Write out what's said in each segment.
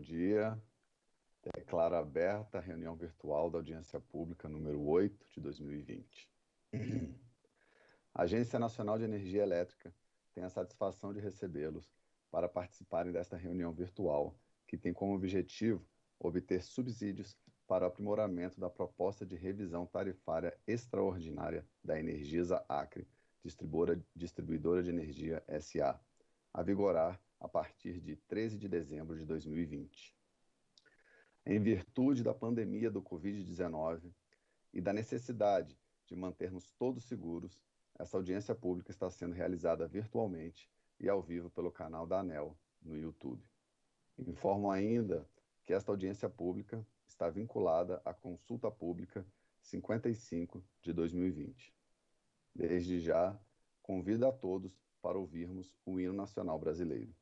Bom dia. Declaro aberta a reunião virtual da audiência pública número 8 de 2020. A Agência Nacional de Energia Elétrica tem a satisfação de recebê-los para participarem desta reunião virtual, que tem como objetivo obter subsídios para o aprimoramento da proposta de revisão tarifária extraordinária da Energisa Acre Distribuidora de Energia SA, a vigorar a partir de 13 de dezembro de 2020. Em virtude da pandemia do Covid-19 e da necessidade de mantermos todos seguros, essa audiência pública está sendo realizada virtualmente e ao vivo pelo canal da ANEEL no YouTube. Informo ainda que esta audiência pública está vinculada à Consulta Pública 55 de 2020. Desde já, convido a todos para ouvirmos o hino nacional brasileiro.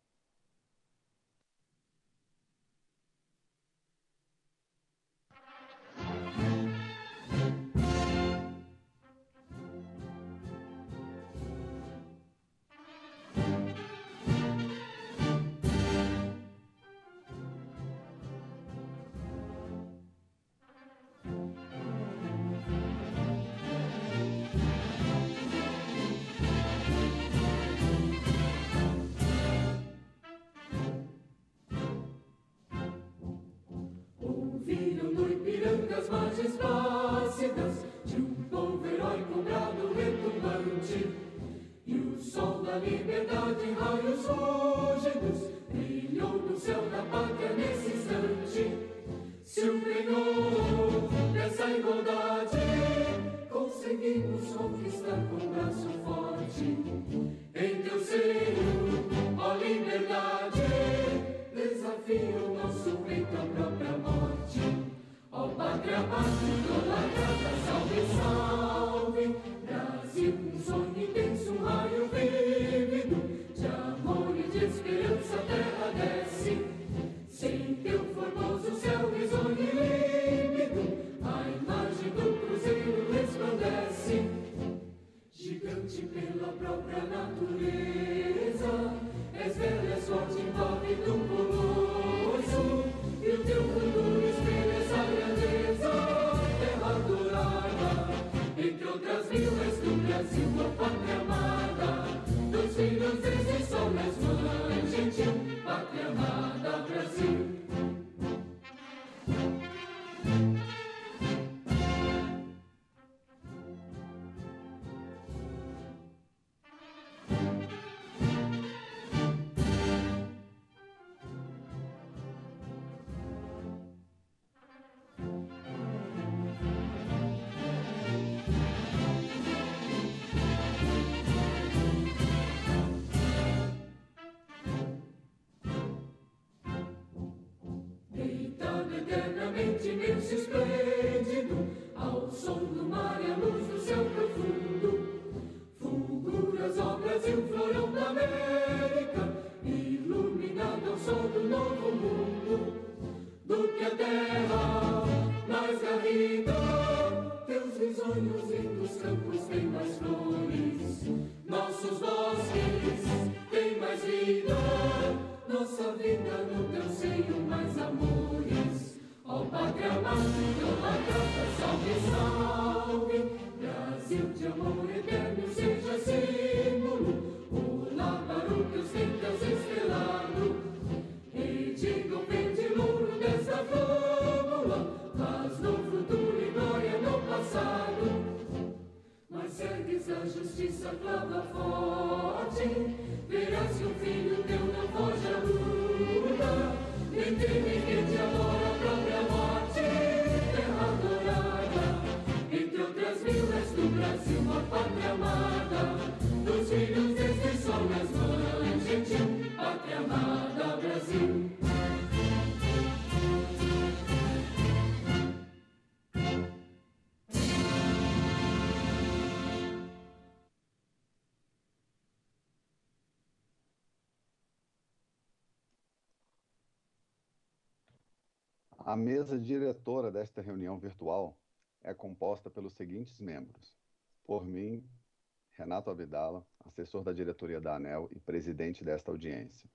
A mesa diretora desta reunião virtual é composta pelos seguintes membros. Por mim, Renato Abdalla, assessor da diretoria da ANEEL e presidente desta audiência.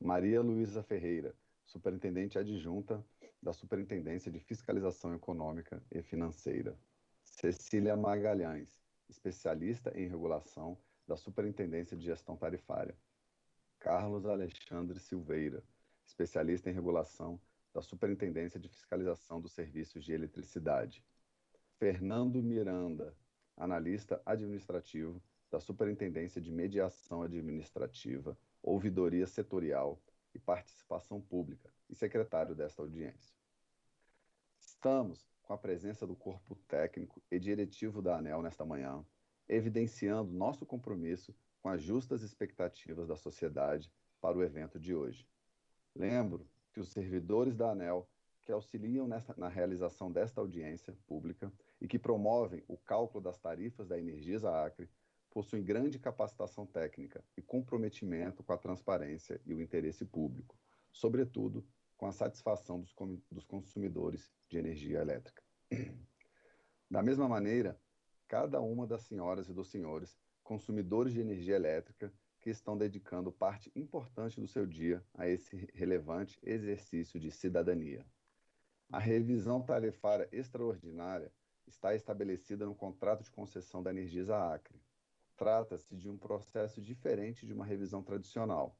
Maria Luiza Ferreira, superintendente adjunta da Superintendência de Fiscalização Econômica e Financeira. Cecilia Magalhães, especialista em regulação da Superintendência de Gestão Tarifária. Carlos Alexandre Silveira, especialista em regulação da Superintendência de Fiscalização dos Serviços de Eletricidade. Fernando Miranda, analista administrativo da Superintendência de Mediação Administrativa, Ouvidoria Setorial e Participação Pública e secretário desta audiência. Estamos com a presença do corpo técnico e diretivo da ANEEL nesta manhã, evidenciando nosso compromisso com as justas expectativas da sociedade para o evento de hoje. Lembro que os servidores da ANEEL que auxiliam na realização desta audiência pública e que promovem o cálculo das tarifas da Energisa Acre possuem grande capacitação técnica e comprometimento com a transparência e o interesse público, sobretudo com a satisfação dos consumidores de energia elétrica. Da mesma maneira, cada uma das senhoras e dos senhores, consumidores de energia elétrica, que estão dedicando parte importante do seu dia a esse relevante exercício de cidadania. A revisão tarifária extraordinária está estabelecida no contrato de concessão da Energisa Acre. Trata-se de um processo diferente de uma revisão tradicional.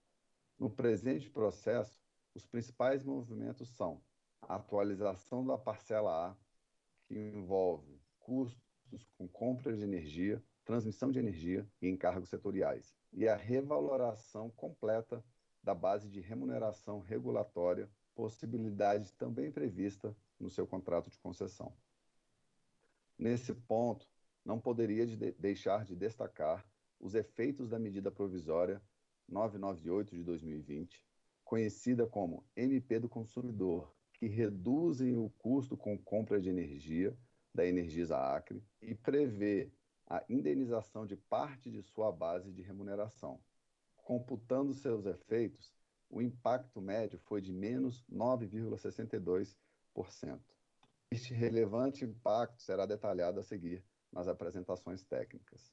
No presente processo, os principais movimentos são a atualização da parcela A, que envolve custos com compra de energia, transmissão de energia e encargos setoriais, e a revaloração completa da base de remuneração regulatória, possibilidade também prevista no seu contrato de concessão. Nesse ponto, não poderia deixar de destacar os efeitos da Medida Provisória 998 de 2020, conhecida como MP do Consumidor, que reduzem o custo com compra de energia da Energisa Acre e prevê a indenização de parte de sua base de remuneração. Computando seus efeitos, o impacto médio foi de menos 9,62%. Este relevante impacto será detalhado a seguir nas apresentações técnicas.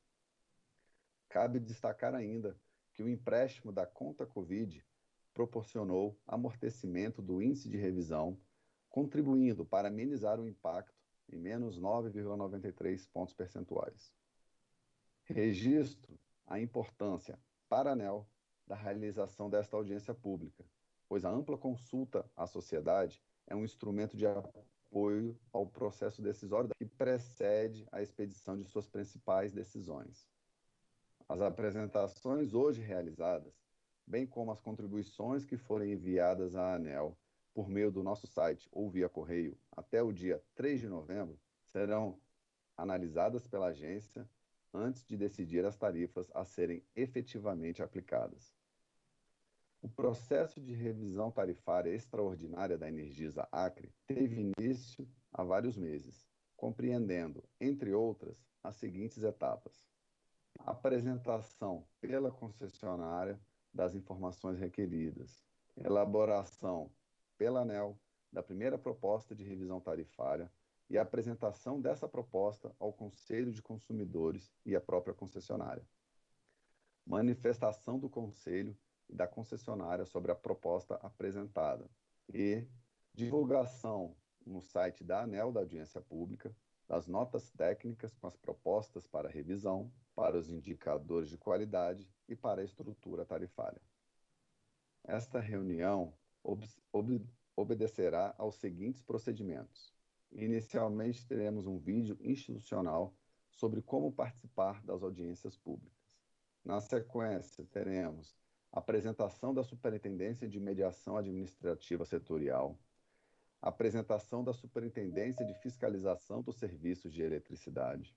Cabe destacar ainda que o empréstimo da conta Covid proporcionou amortecimento do índice de revisão, contribuindo para amenizar o impacto em menos 9,93 pontos percentuais. Registro a importância para a ANEEL da realização desta audiência pública, pois a ampla consulta à sociedade é um instrumento de apoio ao processo decisório que precede a expedição de suas principais decisões. As apresentações hoje realizadas, bem como as contribuições que forem enviadas à ANEEL por meio do nosso site ou via correio até o dia 3 de novembro, serão analisadas pela agência antes de decidir as tarifas a serem efetivamente aplicadas. O processo de revisão tarifária extraordinária da Energisa Acre teve início há vários meses, compreendendo, entre outras, as seguintes etapas: a apresentação pela concessionária das informações requeridas, elaboração pela ANEEL da primeira proposta de revisão tarifária e a apresentação dessa proposta ao Conselho de Consumidores e à própria concessionária. Manifestação do Conselho e da concessionária sobre a proposta apresentada e divulgação no site da ANEEL da audiência pública das notas técnicas com as propostas para revisão, para os indicadores de qualidade e para a estrutura tarifária. Esta reunião obedecerá aos seguintes procedimentos. Inicialmente, teremos um vídeo institucional sobre como participar das audiências públicas. Na sequência, teremos a apresentação da Superintendência de Mediação Administrativa Setorial, a apresentação da Superintendência de Fiscalização dos Serviços de Eletricidade,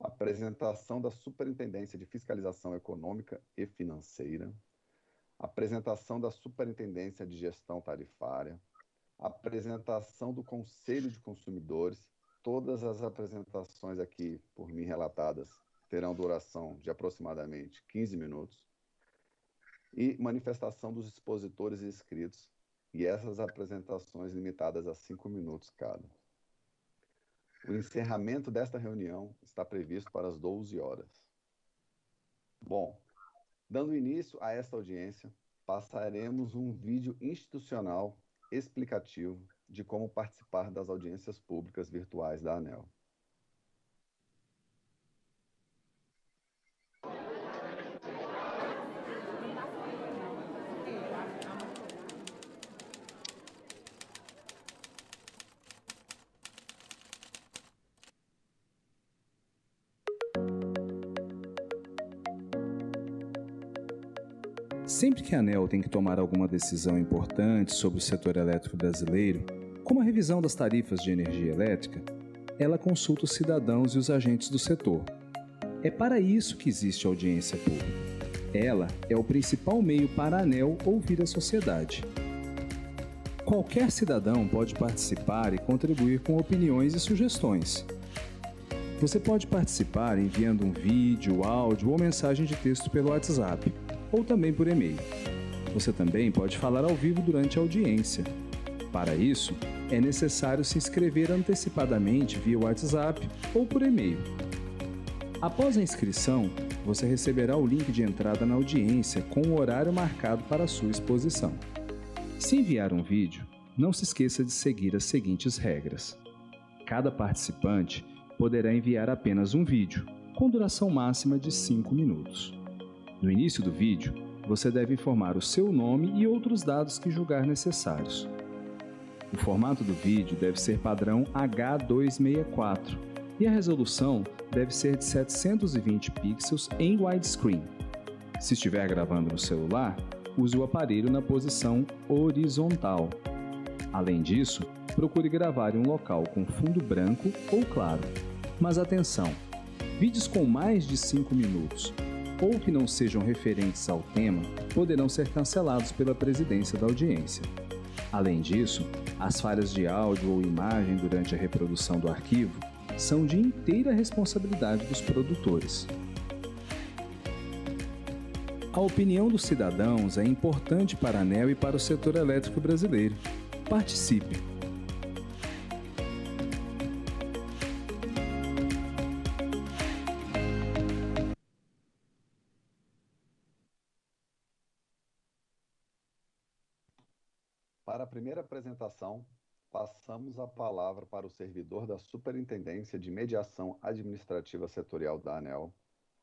a apresentação da Superintendência de Fiscalização Econômica e Financeira, a apresentação da Superintendência de Gestão Tarifária, a apresentação do Conselho de Consumidores. Todas as apresentações aqui por mim relatadas terão duração de aproximadamente 15 minutos e manifestação dos expositores e inscritos, e essas apresentações limitadas a 5 minutos cada. O encerramento desta reunião está previsto para as 12 horas. Bom, dando início a esta audiência, passaremos um vídeo institucional explicativo de como participar das audiências públicas virtuais da ANEEL. Sempre que a ANEEL tem que tomar alguma decisão importante sobre o setor elétrico brasileiro, como a revisão das tarifas de energia elétrica, ela consulta os cidadãos e os agentes do setor. É para isso que existe a audiência pública. Ela é o principal meio para a ANEEL ouvir a sociedade. Qualquer cidadão pode participar e contribuir com opiniões e sugestões. Você pode participar enviando um vídeo, áudio ou mensagem de texto pelo WhatsApp, ou também por e-mail. Você também pode falar ao vivo durante a audiência. Para isso, é necessário se inscrever antecipadamente via WhatsApp ou por e-mail. Após a inscrição, você receberá o link de entrada na audiência com o horário marcado para a sua exposição. Se enviar um vídeo, não se esqueça de seguir as seguintes regras. Cada participante poderá enviar apenas um vídeo, com duração máxima de 5 minutos. No início do vídeo, você deve informar o seu nome e outros dados que julgar necessários. O formato do vídeo deve ser padrão H264 e a resolução deve ser de 720 pixels em widescreen. Se estiver gravando no celular, use o aparelho na posição horizontal. Além disso, procure gravar em um local com fundo branco ou claro. Mas atenção! Vídeos com mais de 5 minutos ou que não sejam referentes ao tema, poderão ser cancelados pela presidência da audiência. Além disso, as falhas de áudio ou imagem durante a reprodução do arquivo são de inteira responsabilidade dos produtores. A opinião dos cidadãos é importante para a ANEEL e para o setor elétrico brasileiro. Participe! Para a primeira apresentação, passamos a palavra para o servidor da Superintendência de Mediação Administrativa Setorial da ANEEL,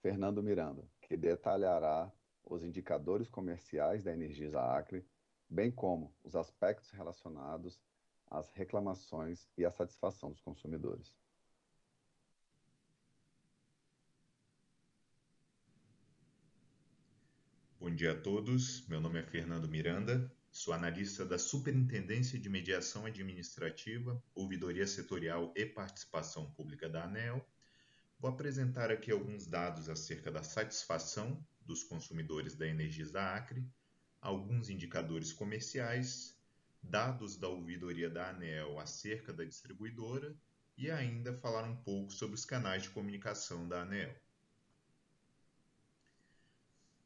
Fernando Miranda, que detalhará os indicadores comerciais da Energisa Acre, bem como os aspectos relacionados às reclamações e à satisfação dos consumidores. Bom dia a todos, meu nome é Fernando Miranda. Sou analista da Superintendência de Mediação Administrativa, Ouvidoria Setorial e Participação Pública da ANEEL. Vou apresentar aqui alguns dados acerca da satisfação dos consumidores da Energisa Acre, alguns indicadores comerciais, dados da ouvidoria da ANEEL acerca da distribuidora e ainda falar um pouco sobre os canais de comunicação da ANEEL.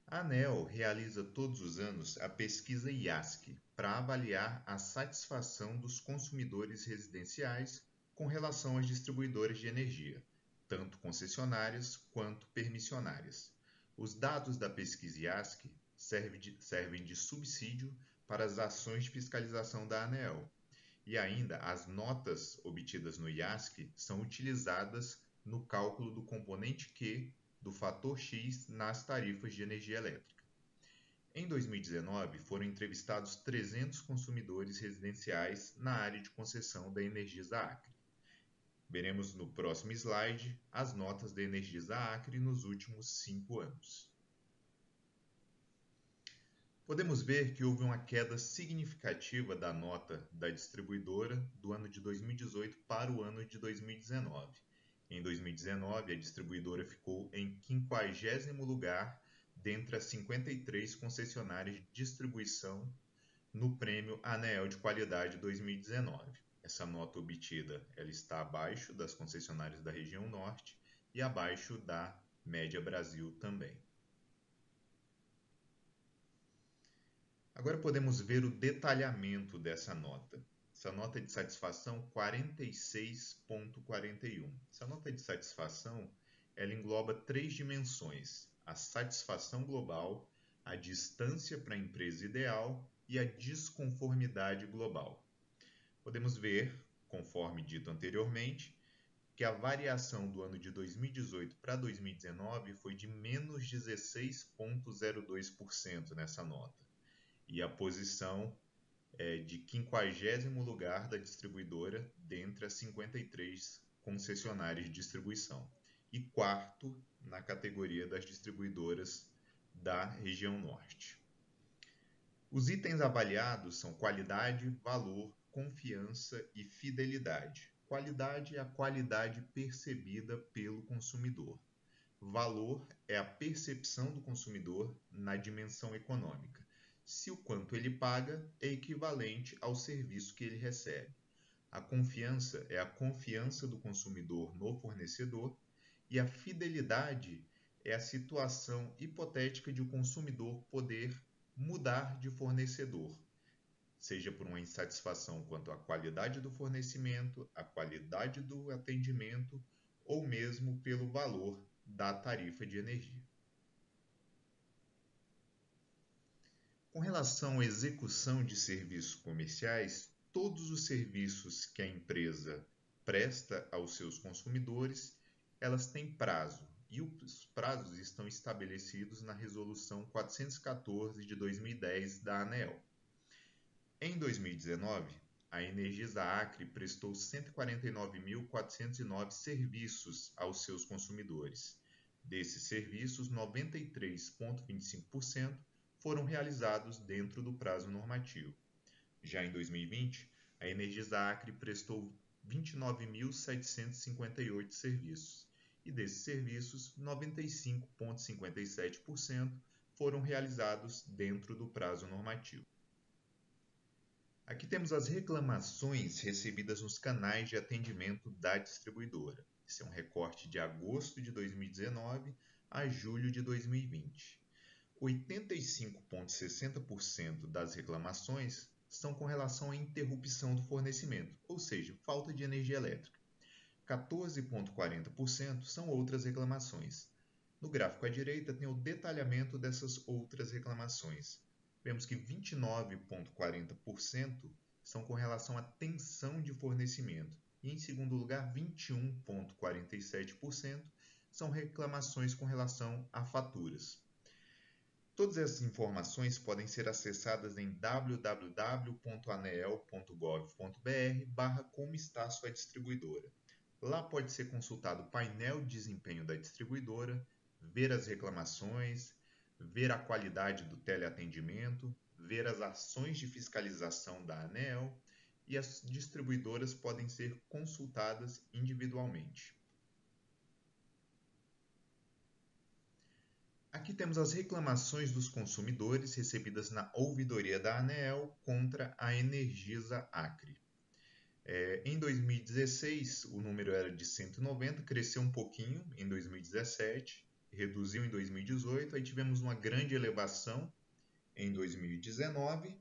A ANEEL realiza todos os anos a pesquisa IASC para avaliar a satisfação dos consumidores residenciais com relação às distribuidoras de energia, tanto concessionárias quanto permissionárias. Os dados da pesquisa IASC servem de subsídio para as ações de fiscalização da ANEEL e ainda as notas obtidas no IASC são utilizadas no cálculo do componente Q do fator X nas tarifas de energia elétrica. Em 2019, foram entrevistados 300 consumidores residenciais na área de concessão da Energisa Acre. Veremos no próximo slide as notas da Energisa Acre nos últimos 5 anos. Podemos ver que houve uma queda significativa da nota da distribuidora do ano de 2018 para o ano de 2019. Em 2019, a distribuidora ficou em 50º lugar dentre as 53 concessionárias de distribuição no Prêmio Anel de Qualidade 2019. Essa nota obtida ela está abaixo das concessionárias da região norte e abaixo da média Brasil também. Agora podemos ver o detalhamento dessa nota. Essa nota de satisfação 46.41. Essa nota de satisfação ela engloba 3 dimensões: a satisfação global, a distância para a empresa ideal e a desconformidade global. Podemos ver, conforme dito anteriormente, que a variação do ano de 2018 para 2019 foi de menos 16,02% nessa nota, e a posição é de 50º lugar da distribuidora dentre as 53 concessionárias de distribuição, e quarto na categoria das distribuidoras da região norte. Os itens avaliados são qualidade, valor, confiança e fidelidade. Qualidade é a qualidade percebida pelo consumidor. Valor é a percepção do consumidor na dimensão econômica, se o quanto ele paga é equivalente ao serviço que ele recebe. A confiança é a confiança do consumidor no fornecedor, e a fidelidade é a situação hipotética de o consumidor poder mudar de fornecedor, seja por uma insatisfação quanto à qualidade do fornecimento, à qualidade do atendimento ou mesmo pelo valor da tarifa de energia. Com relação à execução de serviços comerciais, todos os serviços que a empresa presta aos seus consumidores, elas têm prazo, e os prazos estão estabelecidos na Resolução 414 de 2010 da ANEEL. Em 2019, a Energisa Acre prestou 149.409 serviços aos seus consumidores. Desses serviços, 93,25% foram realizados dentro do prazo normativo. Já em 2020, a Energisa Acre prestou 29.758 serviços, e desses serviços, 95,57% foram realizados dentro do prazo normativo. Aqui temos as reclamações recebidas nos canais de atendimento da distribuidora. Esse é um recorte de agosto de 2019 a julho de 2020. 85,60% das reclamações são com relação à interrupção do fornecimento, ou seja, falta de energia elétrica. 14,40% são outras reclamações. No gráfico à direita tem o detalhamento dessas outras reclamações. Vemos que 29,40% são com relação à tensão de fornecimento e, em segundo lugar, 21,47% são reclamações com relação a faturas. Todas essas informações podem ser acessadas em www.aneel.gov.br/como está sua distribuidora. Lá pode ser consultado o painel de desempenho da distribuidora, ver as reclamações, ver a qualidade do teleatendimento, ver as ações de fiscalização da ANEEL, e as distribuidoras podem ser consultadas individualmente. Aqui temos as reclamações dos consumidores recebidas na ouvidoria da ANEEL contra a Energisa Acre. Em 2016, o número era de 190, cresceu um pouquinho em 2017, reduziu em 2018, aí tivemos uma grande elevação em 2019,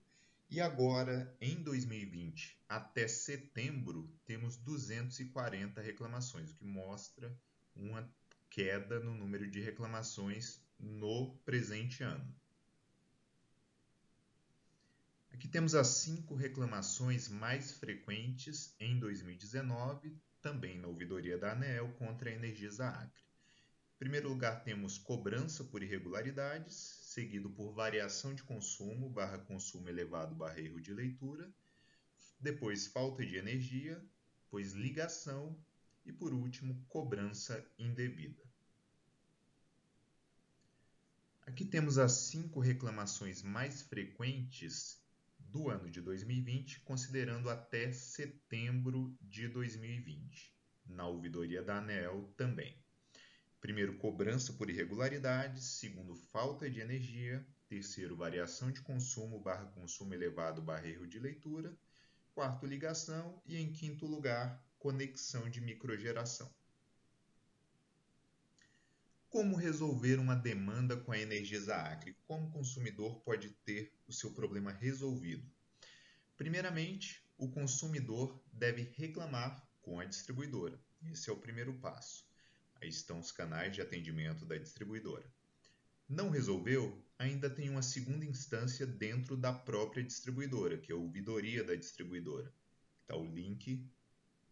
e agora, em 2020, até setembro, temos 240 reclamações, o que mostra uma queda no número de reclamações no presente ano. Aqui temos as 5 reclamações mais frequentes em 2019, também na ouvidoria da ANEEL contra a Energisa Acre. Em primeiro lugar, temos cobrança por irregularidades, seguido por variação de consumo / consumo elevado / erro de leitura, depois falta de energia, depois ligação, e, por último, cobrança indevida. Aqui temos as 5 reclamações mais frequentes do ano de 2020, considerando até setembro de 2020, na ouvidoria da ANEEL também. Primeiro, cobrança por irregularidades. Segundo, falta de energia. Terceiro, variação de consumo / consumo elevado / erro de leitura. Quarto, ligação. E, em quinto lugar, conexão de microgeração. Como resolver uma demanda com a Energisa Acre? Como o consumidor pode ter o seu problema resolvido? Primeiramente, o consumidor deve reclamar com a distribuidora. Esse é o primeiro passo. Aí estão os canais de atendimento da distribuidora. Não resolveu? Ainda tem uma segunda instância dentro da própria distribuidora, que é a ouvidoria da distribuidora. Está o link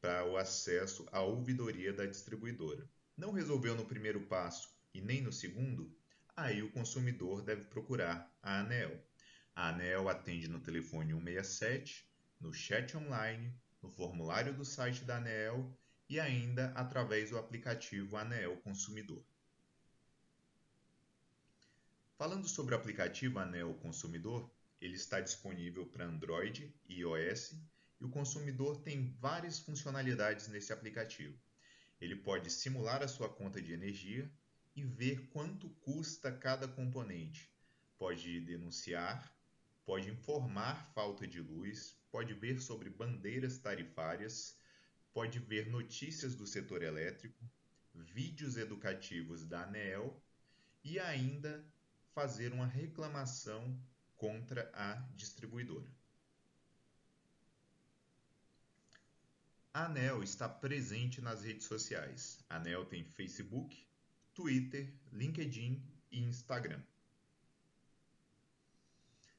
para o acesso à ouvidoria da distribuidora. Não resolveu no primeiro passo e nem no segundo? Aí o consumidor deve procurar a ANEEL. A ANEEL atende no telefone 167, no chat online, no formulário do site da ANEEL e ainda através do aplicativo ANEEL Consumidor. Falando sobre o aplicativo ANEEL Consumidor, ele está disponível para Android e iOS e o consumidor tem várias funcionalidades nesse aplicativo. Ele pode simular a sua conta de energia e ver quanto custa cada componente. Pode denunciar, pode informar falta de luz, pode ver sobre bandeiras tarifárias, pode ver notícias do setor elétrico, vídeos educativos da ANEEL e ainda fazer uma reclamação contra a distribuidora. A ANEEL está presente nas redes sociais. A ANEEL tem Facebook, Twitter, LinkedIn e Instagram.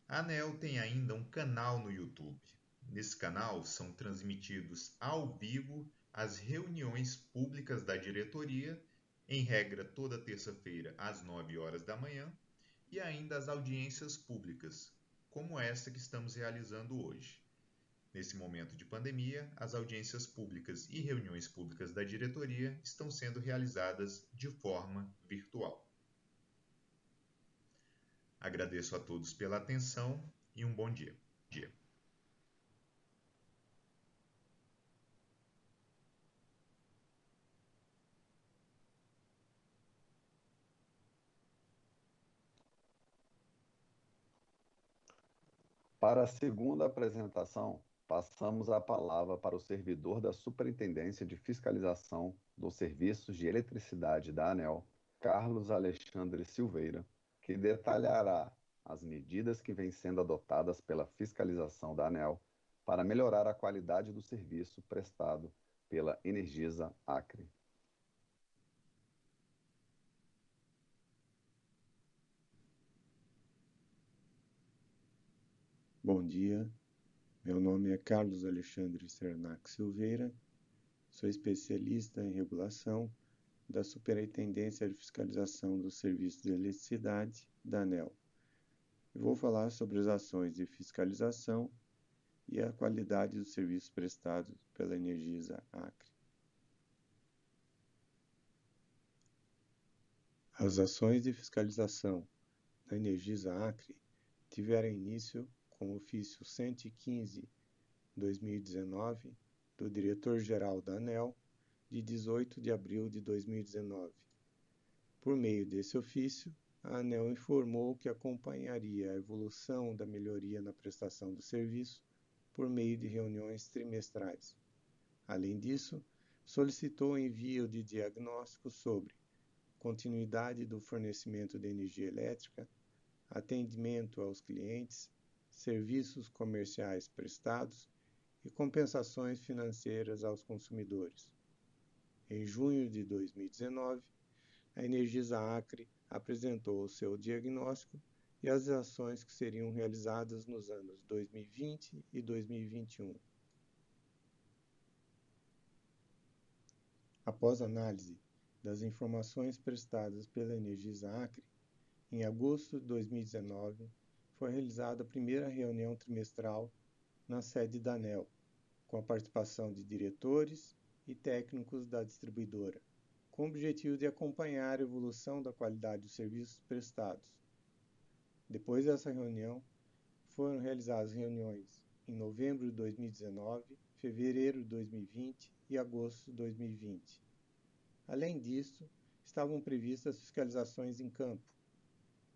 A ANEEL tem ainda um canal no YouTube. Nesse canal são transmitidos ao vivo as reuniões públicas da diretoria, em regra toda terça-feira às 9 horas da manhã, e ainda as audiências públicas, como essa que estamos realizando hoje. Nesse momento de pandemia, as audiências públicas e reuniões públicas da diretoria estão sendo realizadas de forma virtual. Agradeço a todos pela atenção e um bom dia. Para a segunda apresentação, passamos a palavra para o servidor da Superintendência de Fiscalização dos Serviços de Eletricidade da ANEEL, Carlos Alexandre Silveira, que detalhará as medidas que vêm sendo adotadas pela fiscalização da ANEEL para melhorar a qualidade do serviço prestado pela Energisa Acre. Bom dia, meu nome é Carlos Alexandre Cernach Silveira, sou especialista em regulação da Superintendência de Fiscalização dos Serviços de Eletricidade da ANEEL. Eu vou falar sobre as ações de fiscalização e a qualidade dos serviços prestados pela Energisa Acre. As ações de fiscalização da Energisa Acre tiveram início com o ofício 115/2019 do diretor-geral da ANEEL, de 18 de abril de 2019. Por meio desse ofício, a ANEEL informou que acompanharia a evolução da melhoria na prestação do serviço por meio de reuniões trimestrais. Além disso, solicitou o envio de diagnósticos sobre continuidade do fornecimento de energia elétrica, atendimento aos clientes, serviços comerciais prestados e compensações financeiras aos consumidores. Em junho de 2019, a Energisa Acre apresentou o seu diagnóstico e as ações que seriam realizadas nos anos 2020 e 2021. Após análise das informações prestadas pela Energisa Acre, em agosto de 2019 foi realizada a primeira reunião trimestral na sede da ANEEL, com a participação de diretores e técnicos da distribuidora, com o objetivo de acompanhar a evolução da qualidade dos serviços prestados. Depois dessa reunião, foram realizadas reuniões em novembro de 2019, fevereiro de 2020 e agosto de 2020. Além disso, estavam previstas fiscalizações em campo.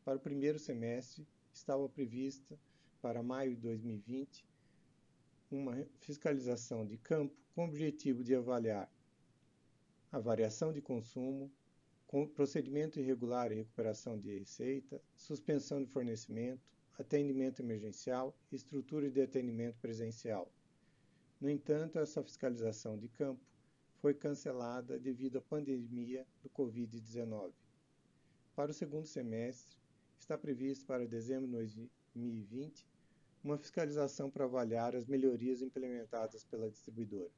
Para o primeiro semestre, estava prevista para maio de 2020, uma fiscalização de campo com o objetivo de avaliar a variação de consumo, procedimento irregular e recuperação de receita, suspensão de fornecimento, atendimento emergencial e estrutura de atendimento presencial. No entanto, essa fiscalização de campo foi cancelada devido à pandemia do Covid-19. para o segundo semestre, está previsto para dezembro de 2020 uma fiscalização para avaliar as melhorias implementadas pela distribuidora.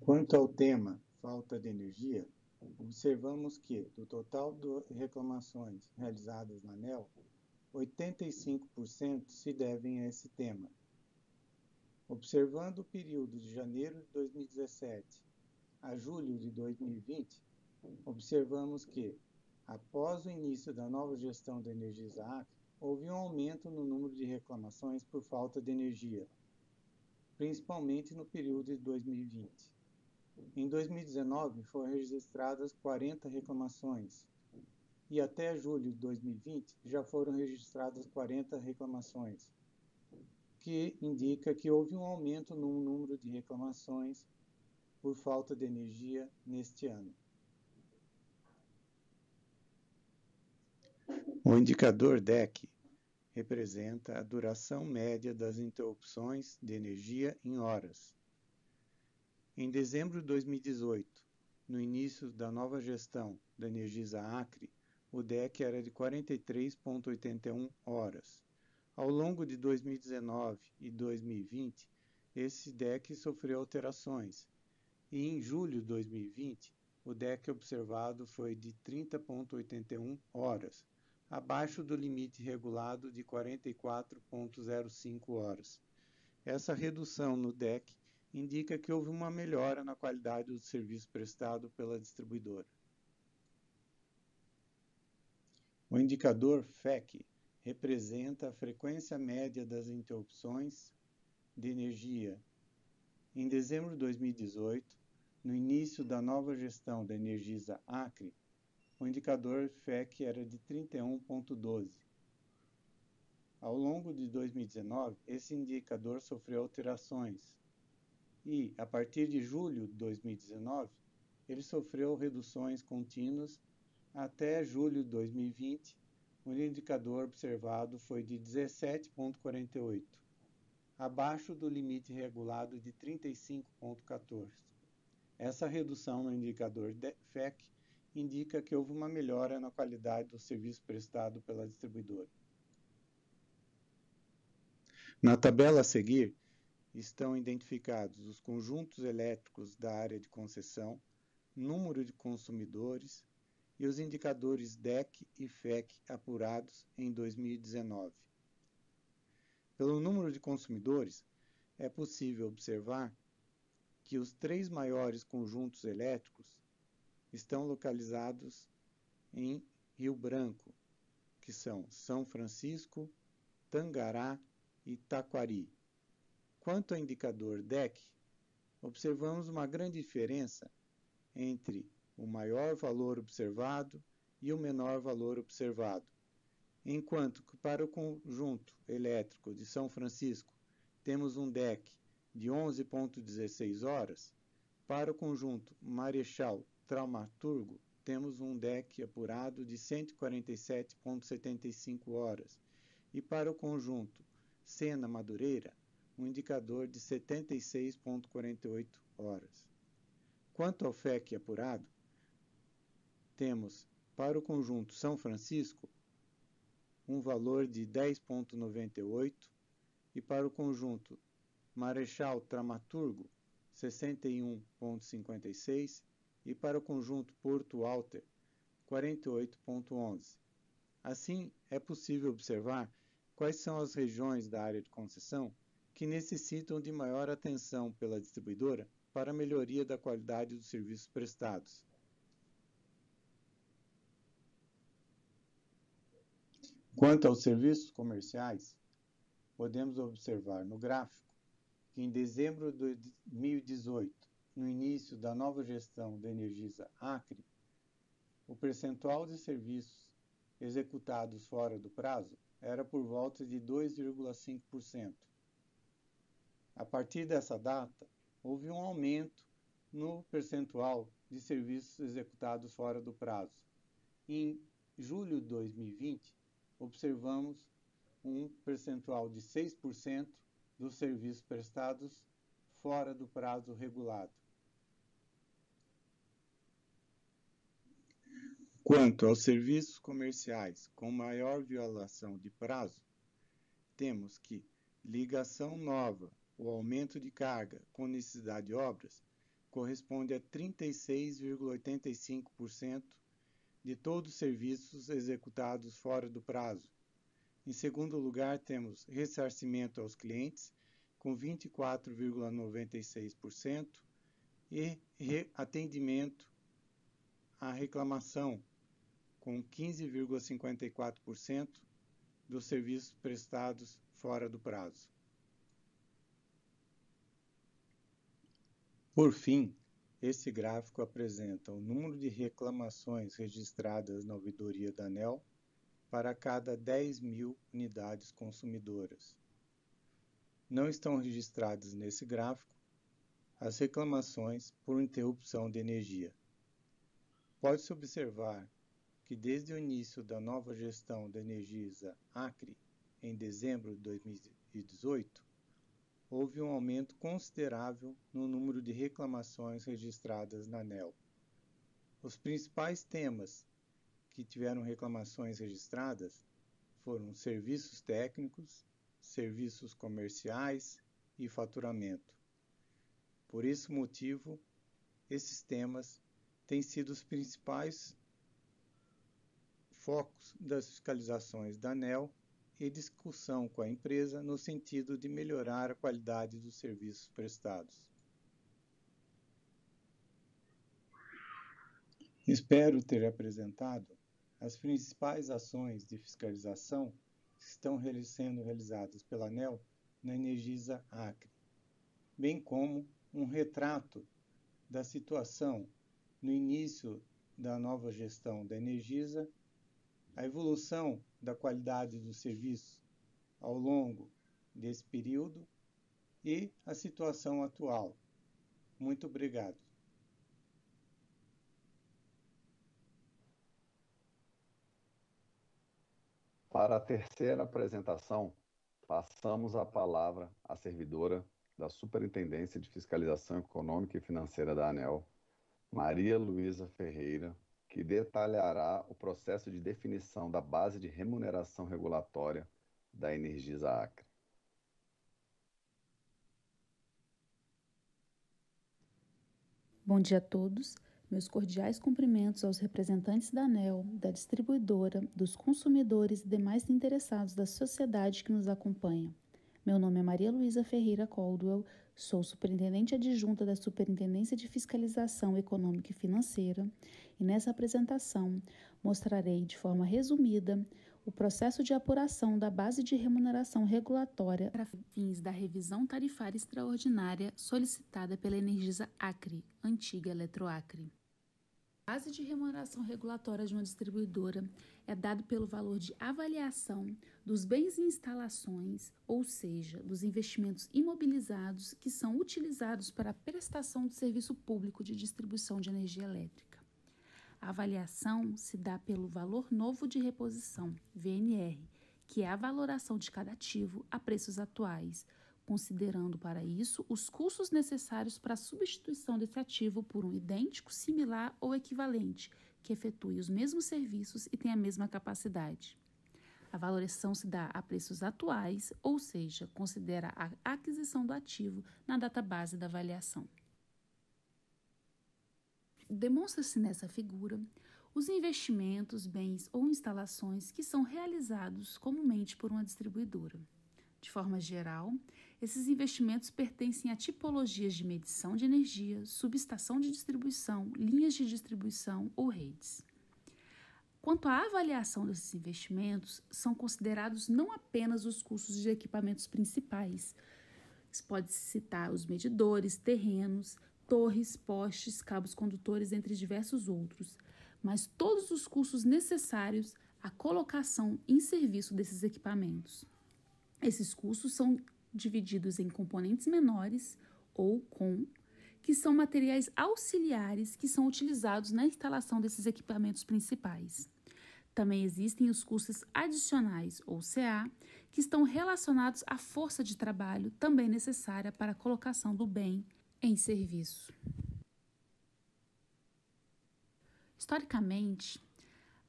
Quanto ao tema falta de energia, observamos que, do total de reclamações realizadas na ANEEL, 85% se devem a esse tema. Observando o período de janeiro de 2017 a julho de 2020, observamos que, após o início da nova gestão da Energisa Acre, houve um aumento no número de reclamações por falta de energia, principalmente no período de 2020. Em 2019, foram registradas 40 reclamações e até julho de 2020 já foram registradas 40 reclamações, que indica que houve um aumento no número de reclamações por falta de energia neste ano. O indicador DEC representa a duração média das interrupções de energia em horas. Em dezembro de 2018, no início da nova gestão da Energisa Acre, o DEC era de 43,81 horas. Ao longo de 2019 e 2020, esse DEC sofreu alterações, e em julho de 2020, o DEC observado foi de 30,81 horas, abaixo do limite regulado de 44,05 horas. Essa redução no DEC indica que houve uma melhora na qualidade do serviço prestado pela distribuidora. O indicador FEC representa a frequência média das interrupções de energia. Em dezembro de 2018, no início da nova gestão da Energisa Acre, o indicador FEC era de 31,12. Ao longo de 2019, esse indicador sofreu alterações e, a partir de julho de 2019, ele sofreu reduções contínuas até julho de 2020, o indicador observado foi de 17,48, abaixo do limite regulado de 35,14. Essa redução no indicador FEC indica que houve uma melhora na qualidade do serviço prestado pela distribuidora. Na tabela a seguir, estão identificados os conjuntos elétricos da área de concessão, número de consumidores e os indicadores DEC e FEC apurados em 2019. Pelo número de consumidores, é possível observar que os três maiores conjuntos elétricos estão localizados em Rio Branco, que são São Francisco, Tangará e Taquari. Quanto ao indicador DEC, observamos uma grande diferença entre o maior valor observado e o menor valor observado. Enquanto que para o conjunto elétrico de São Francisco temos um DEC de 11,16 horas, para o conjunto Marechal Traumaturgo temos um DEC apurado de 147,75 horas e para o conjunto Sena Madureira um indicador de 76,48 horas. Quanto ao FEC apurado, temos para o conjunto São Francisco um valor de 10,98 e para o conjunto Marechal Traumaturgo 61,56 e para o conjunto Porto Alter 48,11. Assim, é possível observar quais são as regiões da área de concessão que necessitam de maior atenção pela distribuidora para a melhoria da qualidade dos serviços prestados. Quanto aos serviços comerciais, podemos observar no gráfico que em dezembro de 2018, no início da nova gestão da Energisa Acre, o percentual de serviços executados fora do prazo era por volta de 2,5%. A partir dessa data, houve um aumento no percentual de serviços executados fora do prazo. Em julho de 2020, observamos um percentual de 6% dos serviços prestados fora do prazo regulado. Quanto aos serviços comerciais com maior violação de prazo, temos que ligação nova ou aumento de carga com necessidade de obras corresponde a 36,85% de todos os serviços executados fora do prazo. Em segundo lugar, temos ressarcimento aos clientes, com 24,96%, e atendimento à reclamação, com 15,54% dos serviços prestados fora do prazo. Por fim, este gráfico apresenta o número de reclamações registradas na ouvidoria da ANEEL para cada 10 mil unidades consumidoras. Não estão registradas nesse gráfico as reclamações por interrupção de energia. Pode-se observar que desde o início da nova gestão da Energisa Acre, em dezembro de 2018, houve um aumento considerável no número de reclamações registradas na ANEEL. Os principais temas que tiveram reclamações registradas foram serviços técnicos, serviços comerciais e faturamento. Por esse motivo, esses temas têm sido os principais focos das fiscalizações da ANEEL e discussão com a empresa no sentido de melhorar a qualidade dos serviços prestados. Espero ter apresentado as principais ações de fiscalização que estão sendo realizadas pela ANEEL na Energisa Acre, bem como um retrato da situação no início da nova gestão da Energisa, a evolução da qualidade do serviço ao longo desse período e a situação atual. Muito obrigado. Para a terceira apresentação, passamos a palavra à servidora da Superintendência de Fiscalização Econômica e Financeira da ANEEL, Maria Luiza Ferreira, que detalhará o processo de definição da base de remuneração regulatória da Energisa Acre. Bom dia a todos. Meus cordiais cumprimentos aos representantes da ANEEL, da distribuidora, dos consumidores e demais interessados da sociedade que nos acompanha. Meu nome é Maria Luiza Ferreira Caldwell, sou superintendente adjunta da Superintendência de Fiscalização Econômica e Financeira e nessa apresentação mostrarei de forma resumida o processo de apuração da base de remuneração regulatória para fins da revisão tarifária extraordinária solicitada pela Energisa Acre, antiga Eletroacre. A base de remuneração regulatória de uma distribuidora é dado pelo valor de avaliação dos bens e instalações, ou seja, dos investimentos imobilizados que são utilizados para a prestação do serviço público de distribuição de energia elétrica. A avaliação se dá pelo valor novo de reposição, VNR, que é a valoração de cada ativo a preços atuais, considerando para isso os custos necessários para a substituição desse ativo por um idêntico, similar ou equivalente, que efetue os mesmos serviços e tenha a mesma capacidade. A valoração se dá a preços atuais, ou seja, considera a aquisição do ativo na data base da avaliação. Demonstra-se nessa figura os investimentos, bens ou instalações que são realizados comumente por uma distribuidora. De forma geral, esses investimentos pertencem a tipologias de medição de energia, subestação de distribuição, linhas de distribuição ou redes. Quanto à avaliação desses investimentos, são considerados não apenas os custos de equipamentos principais. Pode-se citar os medidores, terrenos, torres, postes, cabos condutores, entre diversos outros, mas todos os custos necessários à colocação em serviço desses equipamentos. Esses custos são divididos em componentes menores ou COM, que são materiais auxiliares que são utilizados na instalação desses equipamentos principais. Também existem os custos adicionais, ou CA, que estão relacionados à força de trabalho também necessária para a colocação do bem em serviço. Historicamente,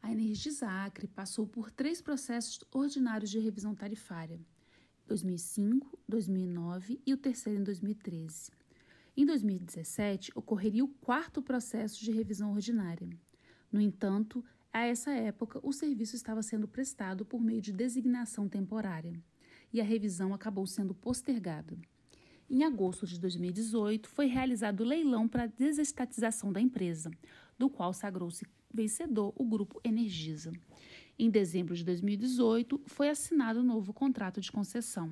a Energisa Acre passou por 3 processos ordinários de revisão tarifária, 2005, 2009 e o terceiro em 2013. Em 2017, ocorreria o 4º processo de revisão ordinária. No entanto, a essa época, o serviço estava sendo prestado por meio de designação temporária e a revisão acabou sendo postergada. Em agosto de 2018, foi realizado o leilão para a desestatização da empresa, do qual sagrou-se vencedor o Grupo Energisa. Em dezembro de 2018, foi assinado um novo contrato de concessão.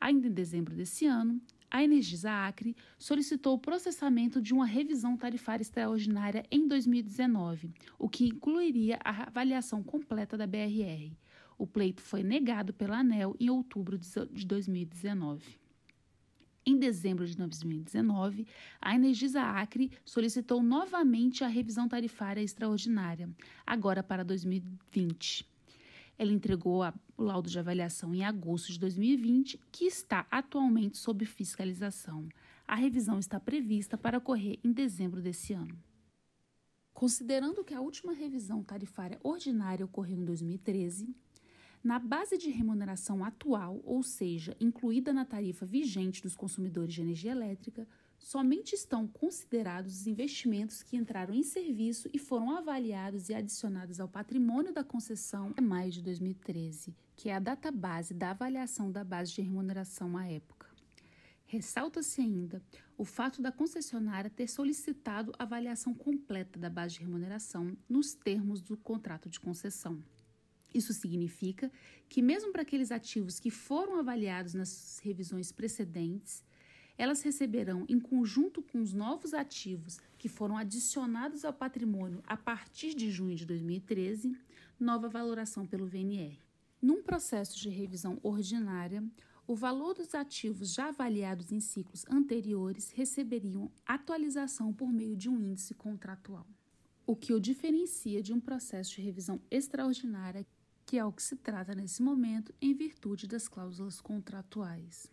Ainda em dezembro desse ano, a Energisa Acre solicitou o processamento de uma revisão tarifária extraordinária em 2019, o que incluiria a avaliação completa da BRR. O pleito foi negado pela ANEEL em outubro de 2019. Em dezembro de 2019, a Energisa Acre solicitou novamente a revisão tarifária extraordinária, agora para 2020. Ela entregou o laudo de avaliação em agosto de 2020, que está atualmente sob fiscalização. A revisão está prevista para ocorrer em dezembro desse ano. Considerando que a última revisão tarifária ordinária ocorreu em 2013, na base de remuneração atual, ou seja, incluída na tarifa vigente dos consumidores de energia elétrica, somente estão considerados os investimentos que entraram em serviço e foram avaliados e adicionados ao patrimônio da concessão em maio de 2013, que é a data base da avaliação da base de remuneração à época. Ressalta-se ainda o fato da concessionária ter solicitado a avaliação completa da base de remuneração nos termos do contrato de concessão. Isso significa que, mesmo para aqueles ativos que foram avaliados nas revisões precedentes, elas receberão, em conjunto com os novos ativos que foram adicionados ao patrimônio a partir de junho de 2013, nova valoração pelo VNR. Num processo de revisão ordinária, o valor dos ativos já avaliados em ciclos anteriores receberiam atualização por meio de um índice contratual, o que o diferencia de um processo de revisão extraordinária, que é o que se trata nesse momento em virtude das cláusulas contratuais.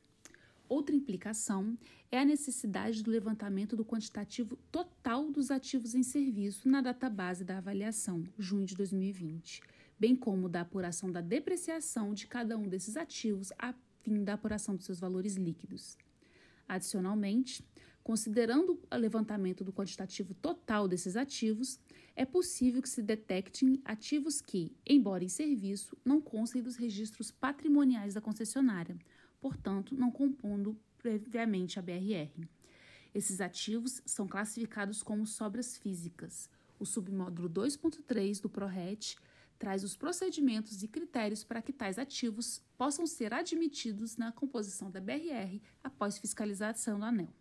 Outra implicação é a necessidade do levantamento do quantitativo total dos ativos em serviço na data base da avaliação, junho de 2020, bem como da apuração da depreciação de cada um desses ativos a fim da apuração dos seus valores líquidos. Adicionalmente, considerando o levantamento do quantitativo total desses ativos, é possível que se detectem ativos que, embora em serviço, não constem dos registros patrimoniais da concessionária, portanto, não compondo previamente a BRR. Esses ativos são classificados como sobras físicas. O submódulo 2.3 do PRORET traz os procedimentos e critérios para que tais ativos possam ser admitidos na composição da BRR após fiscalização do ANEEL.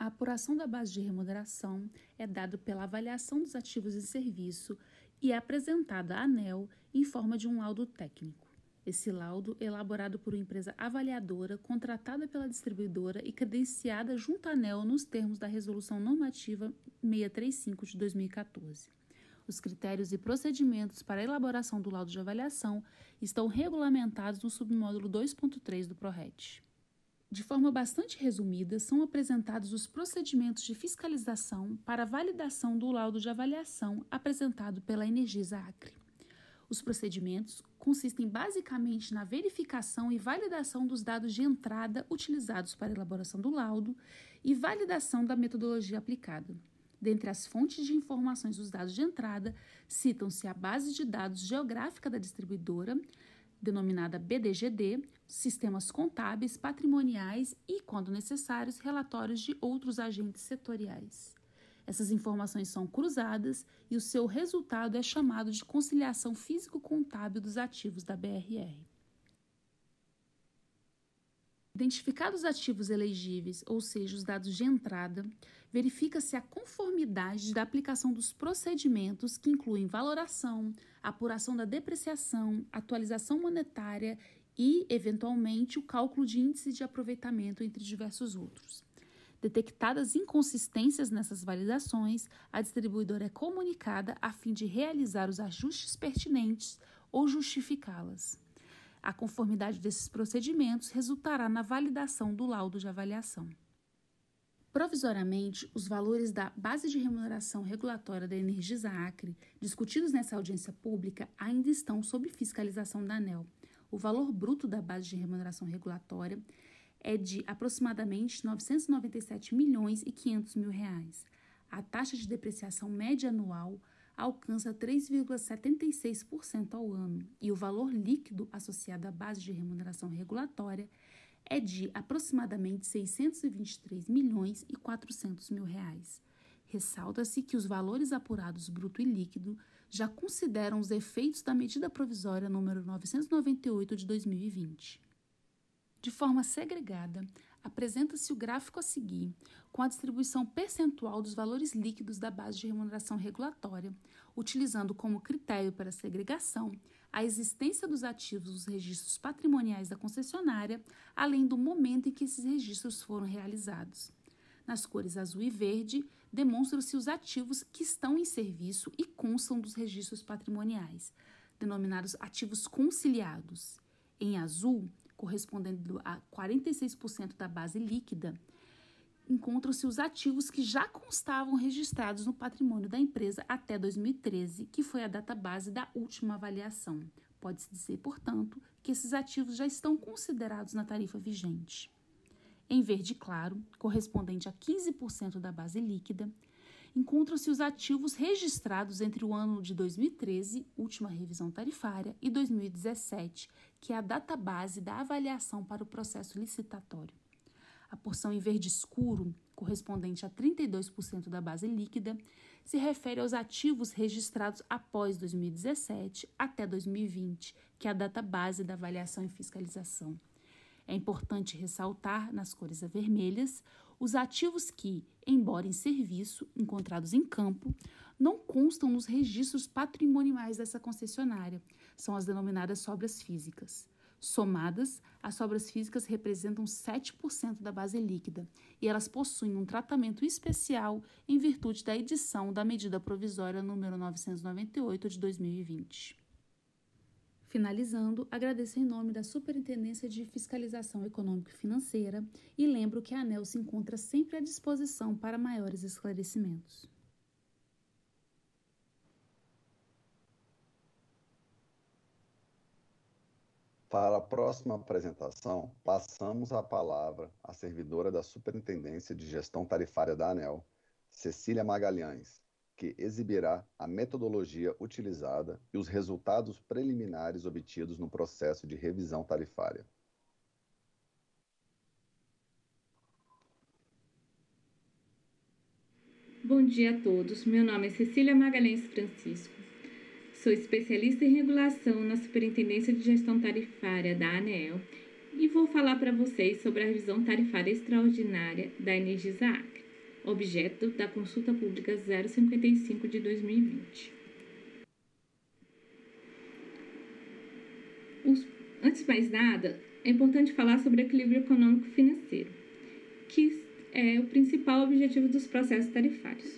A apuração da base de remuneração é dada pela avaliação dos ativos em serviço e é apresentada à ANEEL em forma de um laudo técnico. Esse laudo, elaborado por uma empresa avaliadora, contratada pela distribuidora e credenciada junto à ANEEL nos termos da Resolução Normativa 635 de 2014. Os critérios e procedimentos para a elaboração do laudo de avaliação estão regulamentados no submódulo 2.3 do PRORET. De forma bastante resumida, são apresentados os procedimentos de fiscalização para a validação do laudo de avaliação apresentado pela Energisa Acre. Os procedimentos consistem basicamente na verificação e validação dos dados de entrada utilizados para a elaboração do laudo e validação da metodologia aplicada. Dentre as fontes de informações dos dados de entrada, citam-se a base de dados geográfica da distribuidora, denominada BDGD, sistemas contábeis, patrimoniais e, quando necessários, relatórios de outros agentes setoriais. Essas informações são cruzadas e o seu resultado é chamado de conciliação físico-contábil dos ativos da BRR. Identificados os ativos elegíveis, ou seja, os dados de entrada, verifica-se a conformidade da aplicação dos procedimentos que incluem valoração, apuração da depreciação, atualização monetária e, eventualmente, o cálculo de índice de aproveitamento, entre diversos outros. Detectadas inconsistências nessas validações, a distribuidora é comunicada a fim de realizar os ajustes pertinentes ou justificá-las. A conformidade desses procedimentos resultará na validação do laudo de avaliação. Provisoriamente, os valores da base de remuneração regulatória da Energisa Acre, discutidos nessa audiência pública, ainda estão sob fiscalização da ANEEL. O valor bruto da base de remuneração regulatória é de aproximadamente R$ 997 milhões e 500 mil reais. A taxa de depreciação média anual alcança 3,76% ao ano e o valor líquido associado à base de remuneração regulatória é de aproximadamente 623 milhões e 400 mil reais. Ressalta-se que os valores apurados bruto e líquido já consideram os efeitos da medida provisória número 998 de 2020. De forma segregada, apresenta-se o gráfico a seguir, com a distribuição percentual dos valores líquidos da base de remuneração regulatória, utilizando como critério para a segregação a existência dos ativos dos registros patrimoniais da concessionária, além do momento em que esses registros foram realizados. Nas cores azul e verde, demonstram-se os ativos que estão em serviço e constam dos registros patrimoniais, denominados ativos conciliados. Em azul, correspondendo a 46% da base líquida, encontram-se os ativos que já constavam registrados no patrimônio da empresa até 2013, que foi a data base da última avaliação. Pode-se dizer, portanto, que esses ativos já estão considerados na tarifa vigente. Em verde claro, correspondente a 15% da base líquida, encontram-se os ativos registrados entre o ano de 2013, última revisão tarifária, e 2017, que é a data base da avaliação para o processo licitatório. A porção em verde escuro, correspondente a 32% da base líquida, se refere aos ativos registrados após 2017 até 2020, que é a data base da avaliação e fiscalização. É importante ressaltar, nas cores vermelhas, os ativos que, embora em serviço, encontrados em campo, não constam nos registros patrimoniais dessa concessionária, são as denominadas sobras físicas. Somadas, as sobras físicas representam 7% da base líquida e elas possuem um tratamento especial em virtude da edição da medida provisória número 998 de 2020. Finalizando, agradeço em nome da Superintendência de Fiscalização Econômica e Financeira e lembro que a ANEEL se encontra sempre à disposição para maiores esclarecimentos. Para a próxima apresentação, passamos a palavra à servidora da Superintendência de Gestão Tarifária da ANEEL, Cecilia Magalhães, que exibirá a metodologia utilizada e os resultados preliminares obtidos no processo de revisão tarifária. Bom dia a todos. Meu nome é Cecilia Magalhães Francisco. Sou especialista em regulação na Superintendência de Gestão Tarifária da ANEEL e vou falar para vocês sobre a revisão tarifária extraordinária da Energisa Acre, objeto da Consulta Pública 055 de 2020. Antes de mais nada, é importante falar sobre equilíbrio econômico-financeiro, que é o principal objetivo dos processos tarifários.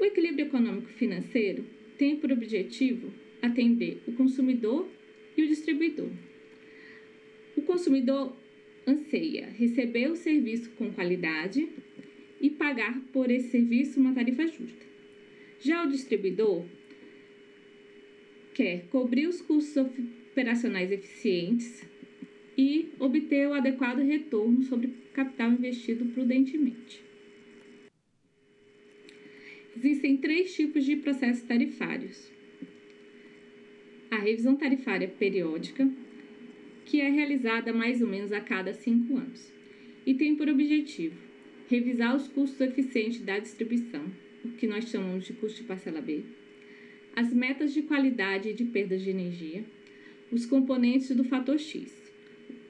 O equilíbrio econômico-financeiro tem por objetivo atender o consumidor e o distribuidor. O consumidor anseia receber o serviço com qualidade e pagar por esse serviço uma tarifa justa. Já o distribuidor quer cobrir os custos operacionais eficientes e obter o adequado retorno sobre o capital investido prudentemente. Existem três tipos de processos tarifários. A revisão tarifária periódica, que é realizada mais ou menos a cada 5 anos e tem por objetivo revisar os custos eficientes da distribuição, o que nós chamamos de custo de parcela B, as metas de qualidade e de perdas de energia, os componentes do fator X,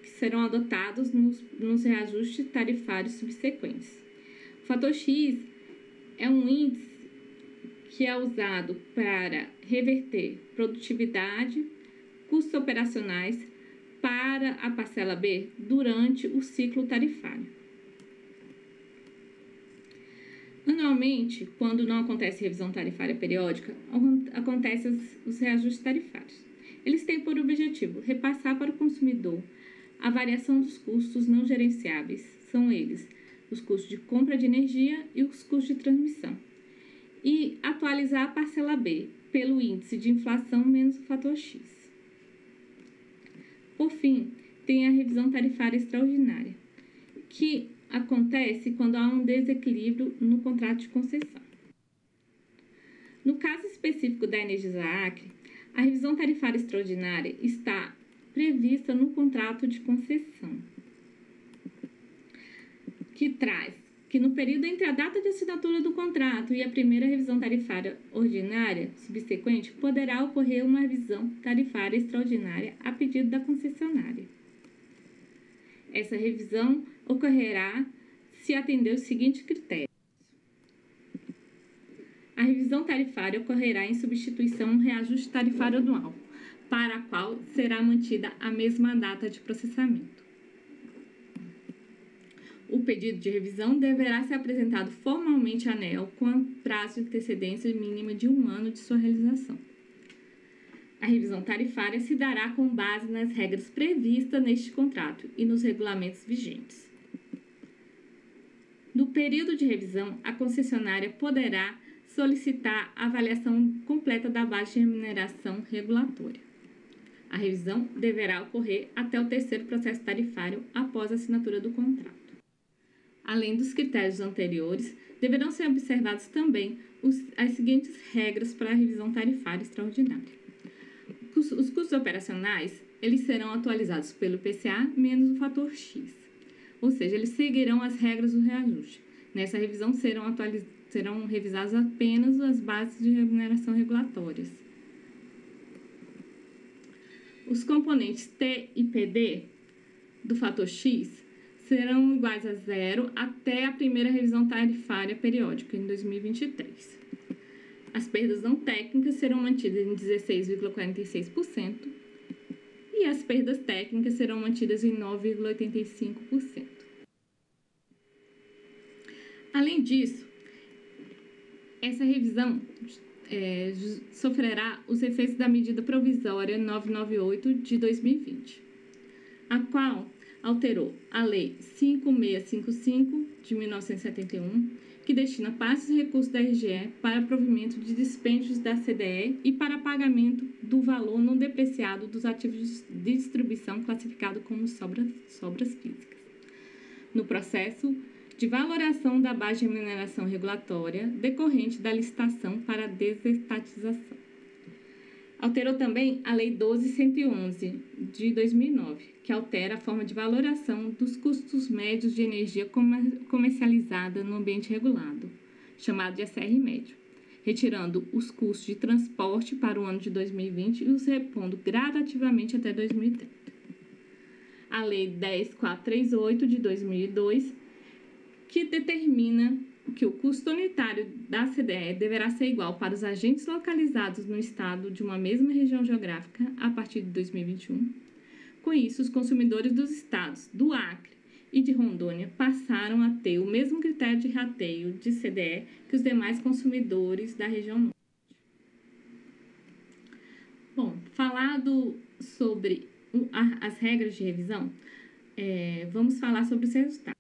que serão adotados nos reajustes tarifários subsequentes. O fator X é um índice que é usado para reverter produtividade, custos operacionais para a parcela B durante o ciclo tarifário. Anualmente, quando não acontece revisão tarifária periódica, acontecem os reajustes tarifários. Eles têm por objetivo repassar para o consumidor a variação dos custos não gerenciáveis, são eles os custos de compra de energia e os custos de transmissão. E atualizar a parcela B pelo índice de inflação menos o fator X. Por fim, tem a revisão tarifária extraordinária, que acontece quando há um desequilíbrio no contrato de concessão. No caso específico da Energisa Acre, a revisão tarifária extraordinária está prevista no contrato de concessão, que traz que no período entre a data de assinatura do contrato e a primeira revisão tarifária ordinária subsequente, poderá ocorrer uma revisão tarifária extraordinária a pedido da concessionária. Essa revisão ocorrerá se atender os seguintes critérios. A revisão tarifária ocorrerá em substituição a um reajuste tarifário anual, para a qual será mantida a mesma data de processamento. O pedido de revisão deverá ser apresentado formalmente à ANEEL com prazo de antecedência mínima de 1 ano de sua realização. A revisão tarifária se dará com base nas regras previstas neste contrato e nos regulamentos vigentes. No período de revisão, a concessionária poderá solicitar a avaliação completa da base de remuneração regulatória. A revisão deverá ocorrer até o terceiro processo tarifário após a assinatura do contrato. Além dos critérios anteriores, deverão ser observados também as seguintes regras para a revisão tarifária extraordinária. Os custos operacionais, eles serão atualizados pelo IPCA menos o fator X, ou seja, eles seguirão as regras do reajuste. Nessa revisão serão revisadas apenas as bases de remuneração regulatórias. Os componentes T e PD do fator X serão iguais a 0 até a primeira revisão tarifária periódica, em 2023. As perdas não técnicas serão mantidas em 16,46% e as perdas técnicas serão mantidas em 9,85%. Além disso, essa revisão sofrerá os efeitos da Medida Provisória 998 de 2020, a qual alterou a Lei 5.655 de 1971, que destina parte dos recursos da RGE para provimento de dispêndios da CDE e para pagamento do valor não depreciado dos ativos de distribuição classificado como sobras físicas, no processo de valoração da base de remuneração regulatória decorrente da licitação para desestatização. Alterou também a Lei 12.111, de 2009, que altera a forma de valoração dos custos médios de energia comercializada no ambiente regulado, chamado de ACR médio, retirando os custos de transporte para o ano de 2020 e os repondo gradativamente até 2030. A Lei 10.438, de 2002, que determina que o custo unitário da CDE deverá ser igual para os agentes localizados no estado de uma mesma região geográfica a partir de 2021. Com isso, os consumidores dos estados do Acre e de Rondônia passaram a ter o mesmo critério de rateio de CDE que os demais consumidores da região norte. Bom, falado sobre as regras de revisão, vamos falar sobre os resultados.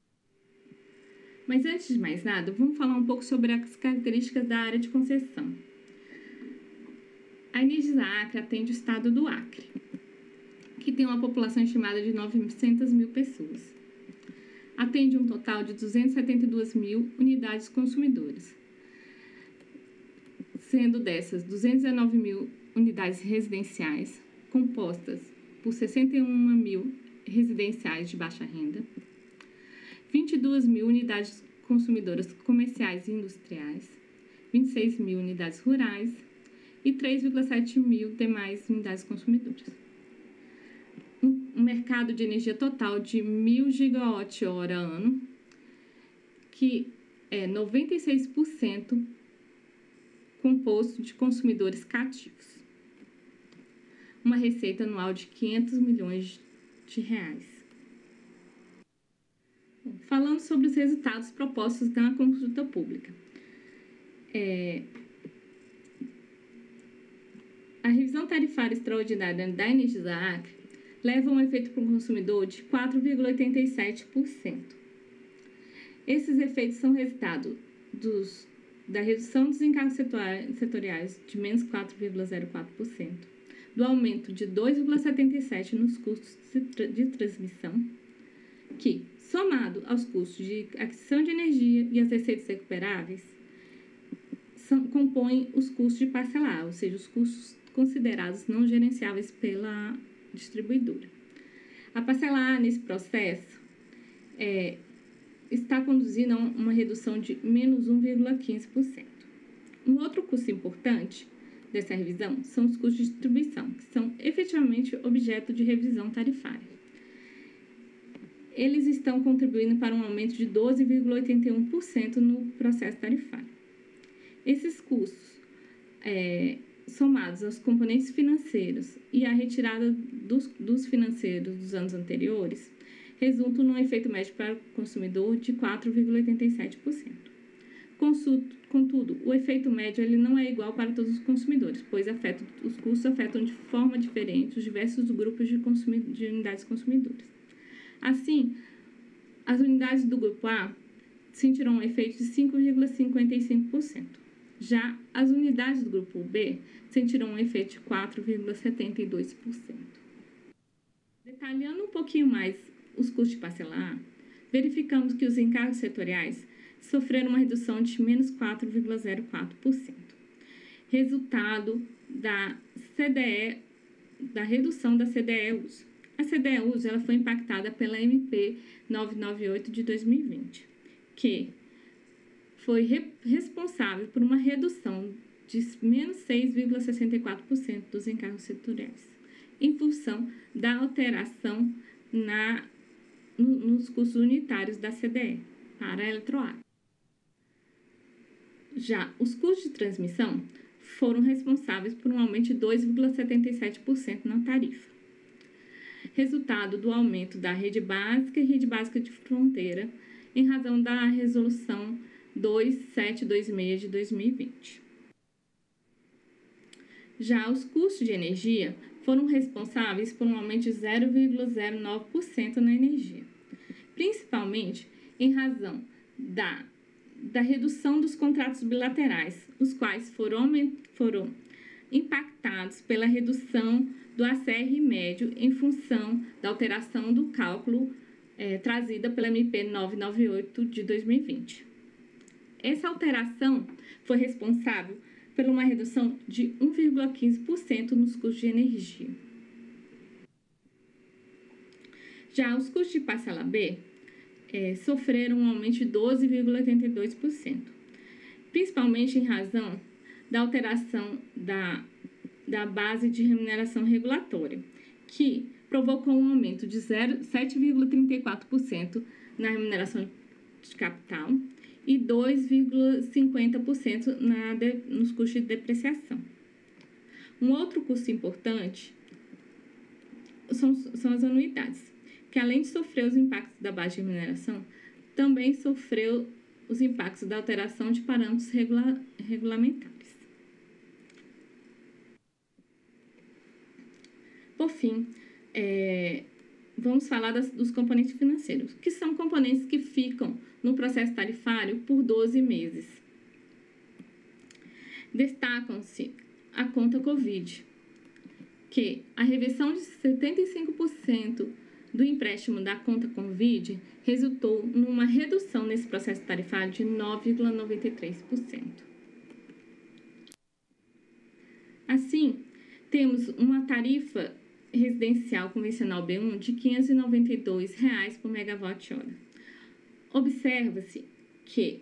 Mas antes de mais nada, vamos falar um pouco sobre as características da área de concessão. A Energisa Acre atende o estado do Acre, que tem uma população estimada de 900 mil pessoas. Atende um total de 272 mil unidades consumidoras, sendo dessas 219 mil unidades residenciais, compostas por 61 mil residenciais de baixa renda, 22 mil unidades consumidoras comerciais e industriais, 26 mil unidades rurais e 3,7 mil demais unidades consumidoras. Um mercado de energia total de 1.000 gigawatt-hora ano, que é 96% composto de consumidores cativos. Uma receita anual de 500 milhões de reais. Falando sobre os resultados propostos na consulta pública. A revisão tarifária extraordinária da Energisa Acre leva um efeito para o consumidor de 4,87%. Esses efeitos são resultado da redução dos encargos setoriais de menos 4,04%, do aumento de 2,77% nos custos de transmissão, que, somado aos custos de aquisição de energia e as receitas recuperáveis, compõem os custos de parcelar, ou seja, os custos considerados não gerenciáveis pela distribuidora. A parcelar nesse processo está conduzindo a uma redução de menos 1,15%. Um outro custo importante dessa revisão são os custos de distribuição, que são efetivamente objeto de revisão tarifária. Eles estão contribuindo para um aumento de 12,81% no processo tarifário. Esses custos, somados aos componentes financeiros e à retirada dos financeiros dos anos anteriores, resultam num efeito médio para o consumidor de 4,87%. Contudo, o efeito médio ele não é igual para todos os consumidores, pois os custos afetam de forma diferente os diversos grupos de unidades consumidoras. Assim, as unidades do grupo A sentirão um efeito de 5,55%. Já as unidades do grupo B sentirão um efeito de 4,72%. Detalhando um pouquinho mais os custos de parcelar, verificamos que os encargos setoriais sofreram uma redução de menos 4,04%, resultado da CDE, da redução da CDE uso. A CDE uso ela foi impactada pela MP 998 de 2020, que foi responsável por uma redução de menos 6,64% dos encargos setoriais, em função da alteração nos custos unitários da CDE para a Eletroacre. Já os custos de transmissão foram responsáveis por um aumento de 2,77% na tarifa, resultado do aumento da rede básica e rede básica de fronteira em razão da Resolução 2726 de 2020. Já os custos de energia foram responsáveis por um aumento de 0,09% na energia, principalmente em razão da redução dos contratos bilaterais, os quais foram impactados pela redução do ACR médio em função da alteração do cálculo trazida pela MP 998 de 2020. Essa alteração foi responsável por uma redução de 1,15% nos custos de energia. Já os custos de parcela B sofreram um aumento de 12,82%, principalmente em razão da alteração da base de remuneração regulatória, que provocou um aumento de 7,34% na remuneração de capital e 2,50% nos custos de depreciação. Um outro custo importante são as anuidades, que além de sofrer os impactos da baixa remuneração, também sofreu os impactos da alteração de parâmetros regulamentares. Por fim, vamos falar dos componentes financeiros, que são componentes que ficam no processo tarifário por 12 meses. Destacam-se a conta Covid, que a reversão de 75% do empréstimo da conta Covid resultou numa redução nesse processo tarifário de 9,93%. Assim, temos uma tarifa residencial convencional B1 de R$ 592,00 por megawatt-hora. Observa-se que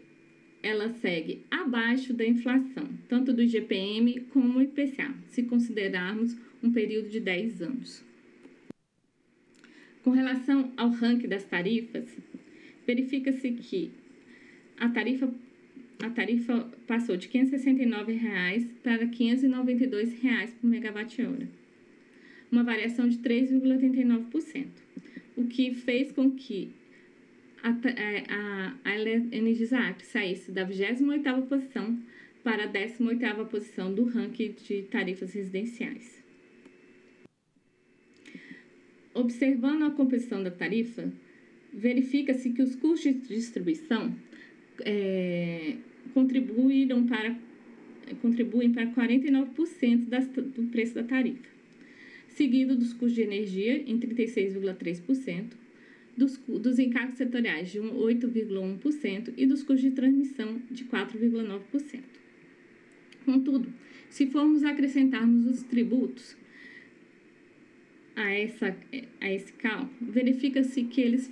ela segue abaixo da inflação, tanto do IGPM como do IPCA, se considerarmos um período de 10 anos. Com relação ao ranking das tarifas, verifica-se que a tarifa passou de R$ 569,00 para R$ 592,00 por megawatt-hora, uma variação de 3,89%, o que fez com que a Energisa Acre saísse da 28ª posição para a 18ª posição do ranking de tarifas residenciais. Observando a composição da tarifa, verifica-se que os custos de distribuição contribuem para 49% do preço da tarifa, seguido dos custos de energia em 36,3%, dos encargos setoriais de 8,1% e dos custos de transmissão de 4,9%. Contudo, se formos acrescentarmos os tributos a esse cálculo, verifica-se que eles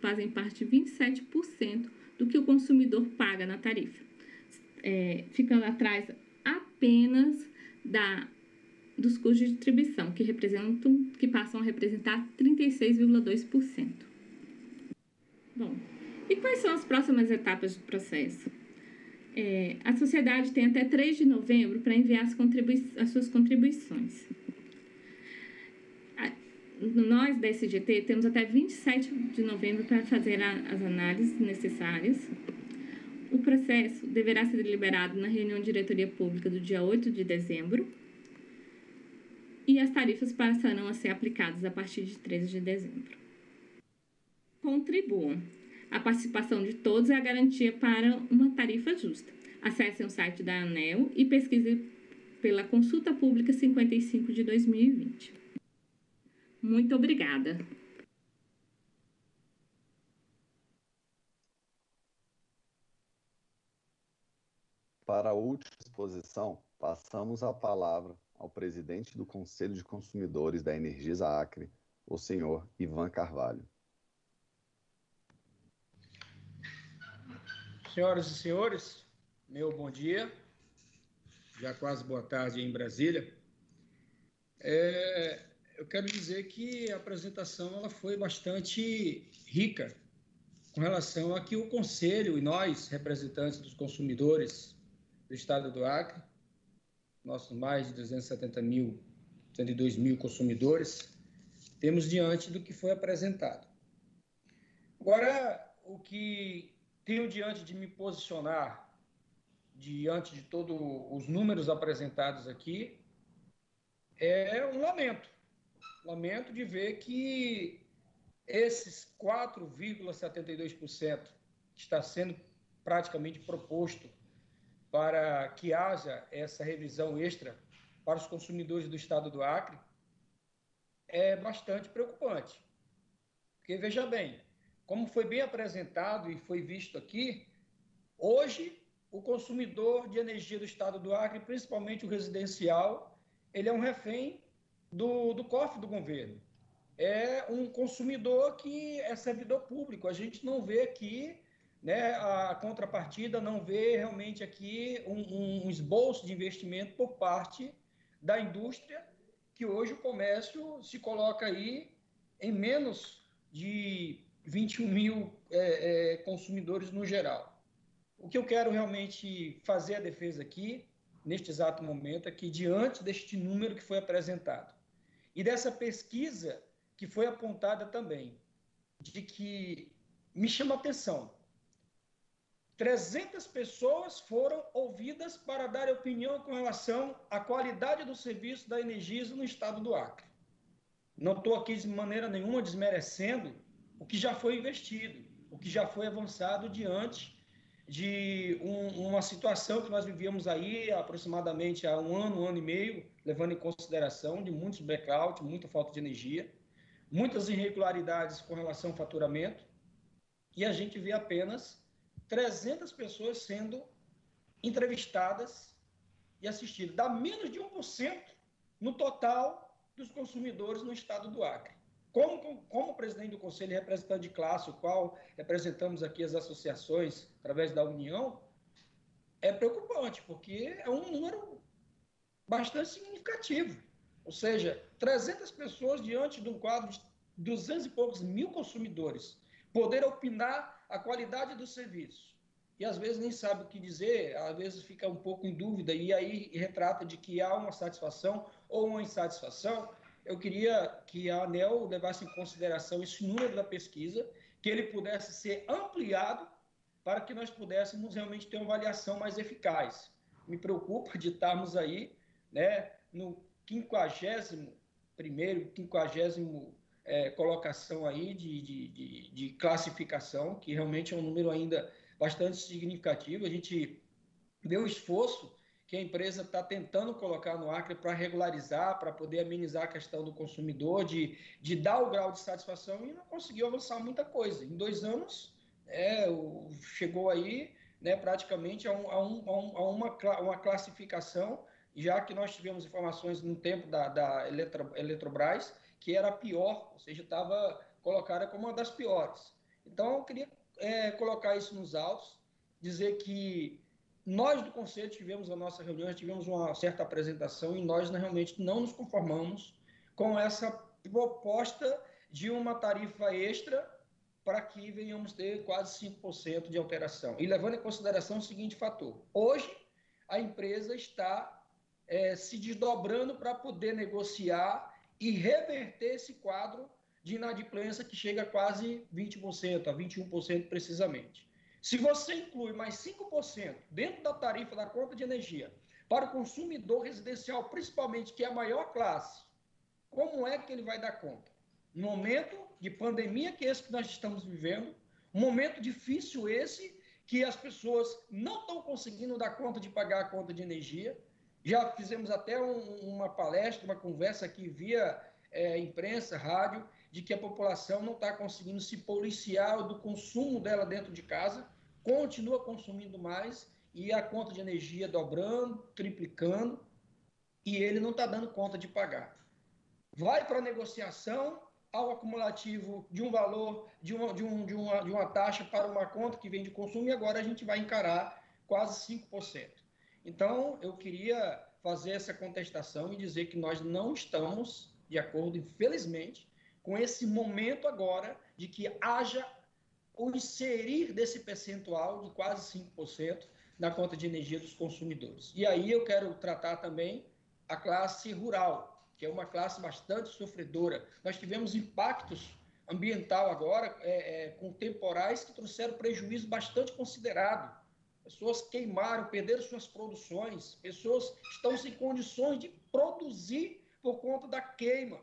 fazem parte de 27% do que o consumidor paga na tarifa, ficando atrás apenas dos custos de distribuição, que passam a representar 36,2%. Bom, e quais são as próximas etapas do processo? A sociedade tem até 3 de novembro para enviar as suas contribuições. Nós, da SGT, temos até 27 de novembro para fazer as análises necessárias. O processo deverá ser deliberado na reunião de diretoria pública do dia 8 de dezembro. E as tarifas passarão a ser aplicadas a partir de 13 de dezembro. Contribuam. A participação de todos é a garantia para uma tarifa justa. Acessem o site da ANEEL e pesquisem pela Consulta Pública 55 de 2020. Muito obrigada. Para a última exposição, passamos a palavra ao presidente do Conselho de Consumidores da Energisa Acre, o senhor Ivan Carvalho. Senhoras e senhores, meu bom dia, já quase boa tarde em Brasília. Eu quero dizer que a apresentação ela foi bastante rica com relação a que o Conselho e nós, representantes dos consumidores do Estado do Acre, nossos mais de 202 mil consumidores, temos diante do que foi apresentado. Agora, o que tenho diante de me posicionar, diante de todos os números apresentados aqui, é um lamento. Lamento de ver que esses 4,72% que está sendo praticamente proposto para que haja essa revisão extra para os consumidores do Estado do Acre, é bastante preocupante. Porque, veja bem, como foi bem apresentado e foi visto aqui, hoje o consumidor de energia do Estado do Acre, principalmente o residencial, ele é um refém do cofre do governo. É um consumidor que é servidor público. A gente não vê aqui, né, a contrapartida, não vê realmente aqui um esboço de investimento por parte da indústria, que hoje o comércio se coloca aí em menos de 21 mil consumidores no geral. O que eu quero realmente fazer a defesa aqui, neste exato momento, é que diante deste número que foi apresentado e dessa pesquisa que foi apontada também, de que me chama a atenção, 300 pessoas foram ouvidas para dar opinião com relação à qualidade do serviço da Energisa no Estado do Acre. Não estou aqui de maneira nenhuma desmerecendo o que já foi investido, o que já foi avançado diante de uma situação que nós vivíamos aí aproximadamente há um ano e meio, levando em consideração de muitos blackout, muita falta de energia, muitas irregularidades com relação ao faturamento, e a gente vê apenas 300 pessoas sendo entrevistadas e assistidas. Dá menos de 1% no total dos consumidores no Estado do Acre. Como presidente do Conselho e representante de classe, o qual representamos aqui as associações através da União, é preocupante, porque é um número bastante significativo. Ou seja, 300 pessoas diante de um quadro de 200 e poucos mil consumidores poder opinar a qualidade do serviço. E, às vezes, nem sabe o que dizer, às vezes fica um pouco em dúvida, e aí retrata de que há uma satisfação ou uma insatisfação. Eu queria que a ANEEL levasse em consideração esse número da pesquisa, que ele pudesse ser ampliado para que nós pudéssemos realmente ter uma avaliação mais eficaz. Me preocupa de estarmos aí, né, no 51º, colocação aí de classificação, que realmente é um número ainda bastante significativo. A gente vê o esforço que a empresa está tentando colocar no Acre para regularizar, para poder amenizar a questão do consumidor, de dar o grau de satisfação, e não conseguiu avançar muita coisa. Em 2 anos, chegou aí, né, praticamente a uma classificação, já que nós tivemos informações no tempo da Eletrobras, que era a pior, ou seja, estava colocada como uma das piores. Então, eu queria colocar isso nos autos, dizer que nós do Conselho tivemos a nossa reunião, tivemos uma certa apresentação, e nós realmente não nos conformamos com essa proposta de uma tarifa extra para que venhamos ter quase 5% de alteração. E levando em consideração o seguinte fator: hoje a empresa está se desdobrando para poder negociar e reverter esse quadro de inadimplência que chega a quase 20%, a 21% precisamente. Se você inclui mais 5% dentro da tarifa da conta de energia para o consumidor residencial, principalmente, que é a maior classe, como é que ele vai dar conta? No momento de pandemia que é esse que nós estamos vivendo, um momento difícil esse, que as pessoas não estão conseguindo dar conta de pagar a conta de energia. Já fizemos até uma palestra, uma conversa aqui via imprensa, rádio, de que a população não está conseguindo se policiar do consumo dela dentro de casa, continua consumindo mais, e a conta de energia dobrando, triplicando, e ele não está dando conta de pagar. Vai para a negociação, ao acumulativo de um valor, de uma taxa para uma conta que vem de consumo, e agora a gente vai encarar quase 5%. Então, eu queria fazer essa contestação e dizer que nós não estamos de acordo, infelizmente, com esse momento agora de que haja o inserir desse percentual de quase 5% na conta de energia dos consumidores. E aí eu quero tratar também a classe rural, que é uma classe bastante sofredora. Nós tivemos impactos ambiental agora, com temporais que trouxeram prejuízo bastante considerado. Pessoas queimaram, perderam suas produções, pessoas estão sem condições de produzir por conta da queima,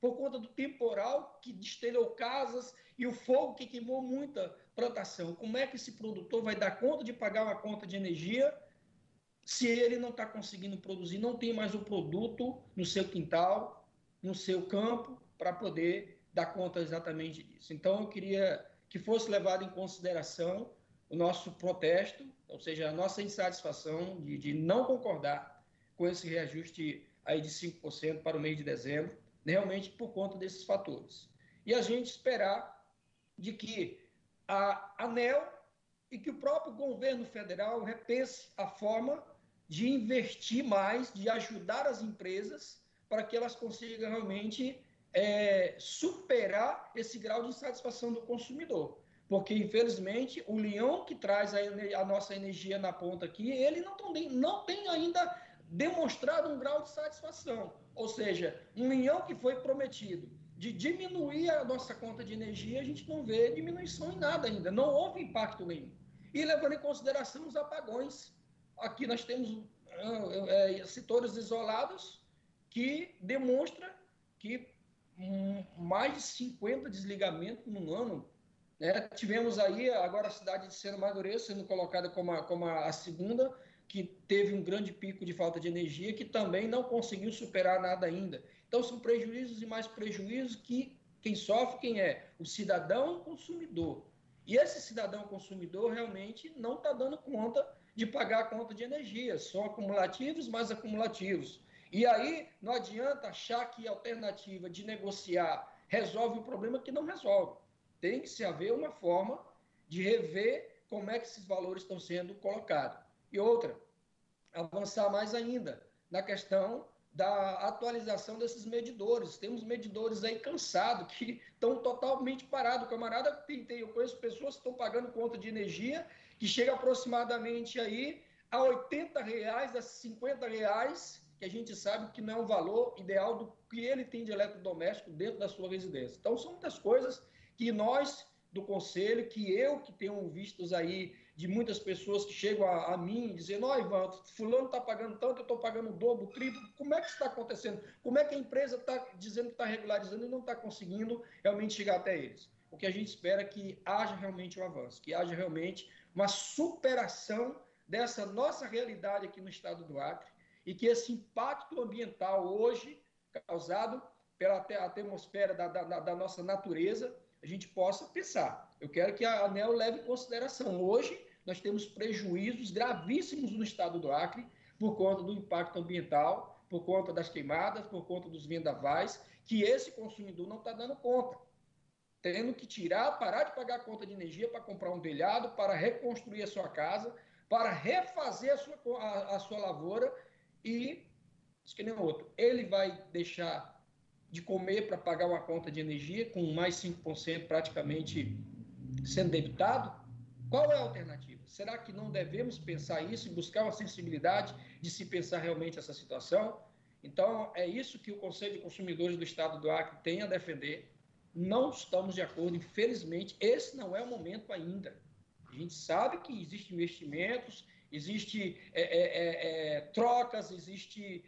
por conta do temporal que destelhou casas e o fogo que queimou muita plantação. Como é que esse produtor vai dar conta de pagar uma conta de energia se ele não está conseguindo produzir, não tem mais o produto no seu quintal, no seu campo, para poder dar conta exatamente disso? Então, eu queria que fosse levado em consideração o nosso protesto, ou seja, a nossa insatisfação de não concordar com esse reajuste aí de 5% para o mês de dezembro, realmente por conta desses fatores. E a gente esperar de que a ANEEL e que o próprio governo federal repense a forma de investir mais, de ajudar as empresas para que elas consigam realmente superar esse grau de insatisfação do consumidor. Porque, infelizmente, o leão que traz a nossa energia na ponta aqui, ele não tem ainda demonstrado um grau de satisfação. Ou seja, um leão que foi prometido de diminuir a nossa conta de energia, a gente não vê diminuição em nada ainda, não houve impacto nenhum. E levando em consideração os apagões, aqui nós temos setores isolados que demonstra que mais de 50 desligamentos no ano. Tivemos aí agora a cidade de Sena Madureira sendo colocada como a segunda, que teve um grande pico de falta de energia, que também não conseguiu superar nada ainda. Então, são prejuízos e mais prejuízos que quem sofre, quem é? O cidadão consumidor. E esse cidadão consumidor realmente não está dando conta de pagar a conta de energia, são acumulativos mais acumulativos. E aí não adianta achar que a alternativa de negociar resolve o problema, que não resolve. Tem que se haver uma forma de rever como é que esses valores estão sendo colocados. E outra, avançar mais ainda na questão da atualização desses medidores. Temos medidores aí cansados, que estão totalmente parados. O camarada, eu conheço pessoas que estão pagando conta de energia, que chega aproximadamente aí a R$80, a R$50, que a gente sabe que não é um valor ideal do que ele tem de eletrodoméstico dentro da sua residência. Então, são muitas coisas que nós do Conselho, que eu que tenho vistos aí de muitas pessoas que chegam a mim dizendo: ó, Ivan, fulano está pagando tanto, eu estou pagando o dobro, o triplo. Como é que isso está acontecendo? Como é que a empresa está dizendo que está regularizando e não está conseguindo realmente chegar até eles? O que a gente espera é que haja realmente um avanço, que haja realmente uma superação dessa nossa realidade aqui no estado do Acre e que esse impacto ambiental hoje causado pela atmosfera da nossa natureza, a gente possa pensar. Eu quero que a ANEEL leve em consideração. Hoje, nós temos prejuízos gravíssimos no estado do Acre por conta do impacto ambiental, por conta das queimadas, por conta dos vendavais, que esse consumidor não está dando conta. Tendo que tirar, parar de pagar a conta de energia para comprar um telhado, para reconstruir a sua casa, para refazer a sua lavoura e, isso que nem outro, ele vai deixar de comer para pagar uma conta de energia com mais 5% praticamente sendo debitado. Qual é a alternativa? Será que não devemos pensar isso e buscar uma sensibilidade de se pensar realmente essa situação? Então, é isso que o Conselho de Consumidores do Estado do Acre tem a defender. Não estamos de acordo, infelizmente, esse não é o momento ainda. A gente sabe que existem investimentos, existem trocas, existem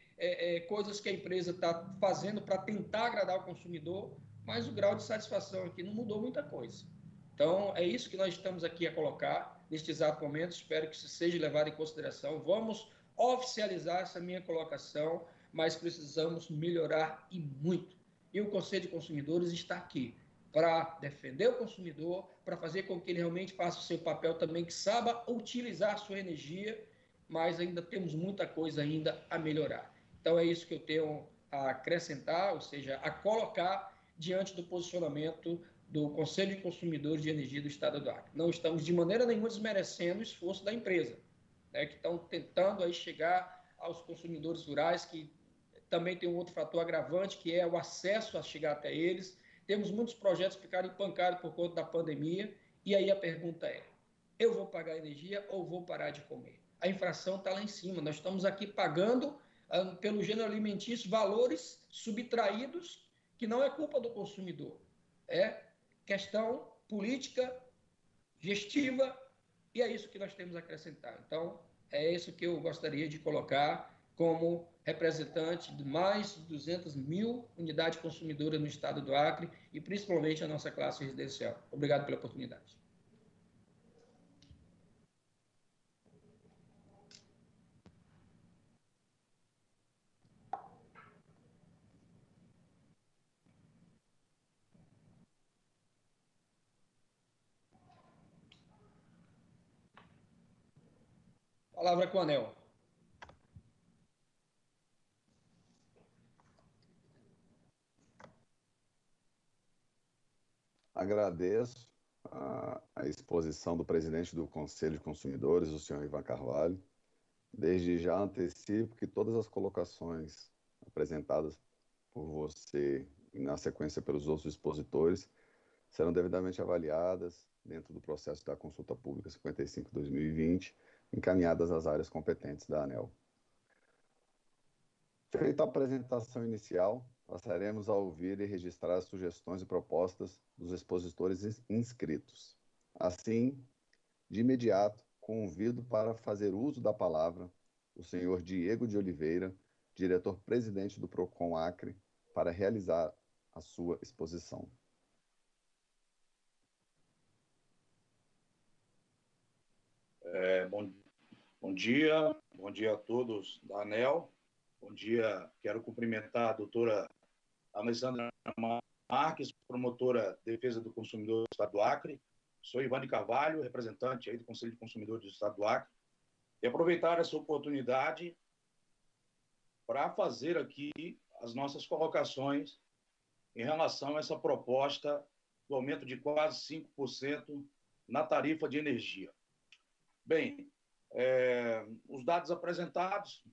coisas que a empresa está fazendo para tentar agradar o consumidor, mas o grau de satisfação aqui não mudou muita coisa. Então, é isso que nós estamos aqui a colocar neste exato momento, espero que isso seja levado em consideração. Vamos oficializar essa minha colocação, mas precisamos melhorar e muito. E o Conselho de Consumidores está aqui para defender o consumidor, para fazer com que ele realmente faça o seu papel também, que saiba utilizar a sua energia, mas ainda temos muita coisa ainda a melhorar. Então, é isso que eu tenho a acrescentar, ou seja, a colocar diante do posicionamento do Conselho de Consumidores de Energia do Estado do Acre. Não estamos, de maneira nenhuma, desmerecendo o esforço da empresa, né, que estão tentando aí chegar aos consumidores rurais, que também tem um outro fator agravante, que é o acesso a chegar até eles. Temos muitos projetos que ficaram empancados por conta da pandemia. E aí a pergunta é, eu vou pagar energia ou vou parar de comer? A infração está lá em cima. Nós estamos aqui pagando, pelo gênero alimentício, valores subtraídos que não é culpa do consumidor. É questão política, gestiva, e é isso que nós temos a acrescentar. Então, é isso que eu gostaria de colocar como representante de mais de 200 mil unidades consumidoras no estado do Acre e principalmente a nossa classe residencial. Obrigado pela oportunidade. Palavra com o ANEEL. Agradeço a exposição do presidente do Conselho de Consumidores, o senhor Ivan Carvalho. Desde já antecipo que todas as colocações apresentadas por você e na sequência pelos outros expositores serão devidamente avaliadas dentro do processo da Consulta Pública 55/2020, encaminhadas às áreas competentes da ANEEL. Feita a apresentação inicial, passaremos a ouvir e registrar as sugestões e propostas dos expositores inscritos. Assim, de imediato, convido para fazer uso da palavra o senhor Diego de Oliveira, diretor-presidente do PROCON Acre, para realizar a sua exposição. Bom dia a todos da ANEEL. Bom dia, quero cumprimentar a doutora Alessandra Marques, promotora de defesa do consumidor do Estado do Acre. Sou Ivan de Carvalho, representante aí do Conselho de Consumidores do Estado do Acre. E aproveitar essa oportunidade para fazer aqui as nossas colocações em relação a essa proposta do aumento de quase 5% na tarifa de energia. Bem, os dados apresentados,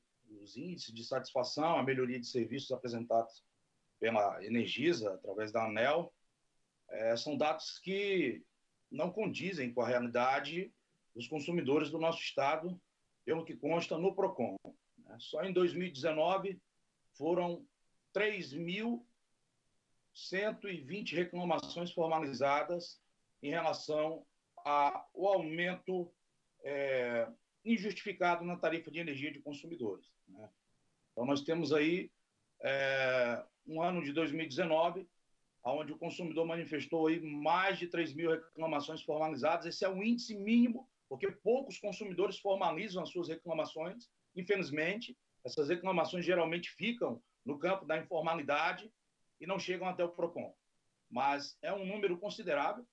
os índices de satisfação, a melhoria de serviços apresentados pela Energisa, através da ANEEL, são dados que não condizem com a realidade dos consumidores do nosso estado, pelo que consta no PROCON. Só em 2019 foram 3.120 reclamações formalizadas em relação ao aumento injustificado na tarifa de energia de consumidores, né? Então, nós temos aí um ano de 2019, onde o consumidor manifestou aí mais de 3.000 reclamações formalizadas. Esse é o índice mínimo, porque poucos consumidores formalizam as suas reclamações. Infelizmente, essas reclamações geralmente ficam no campo da informalidade e não chegam até o PROCON. Mas é um número considerável,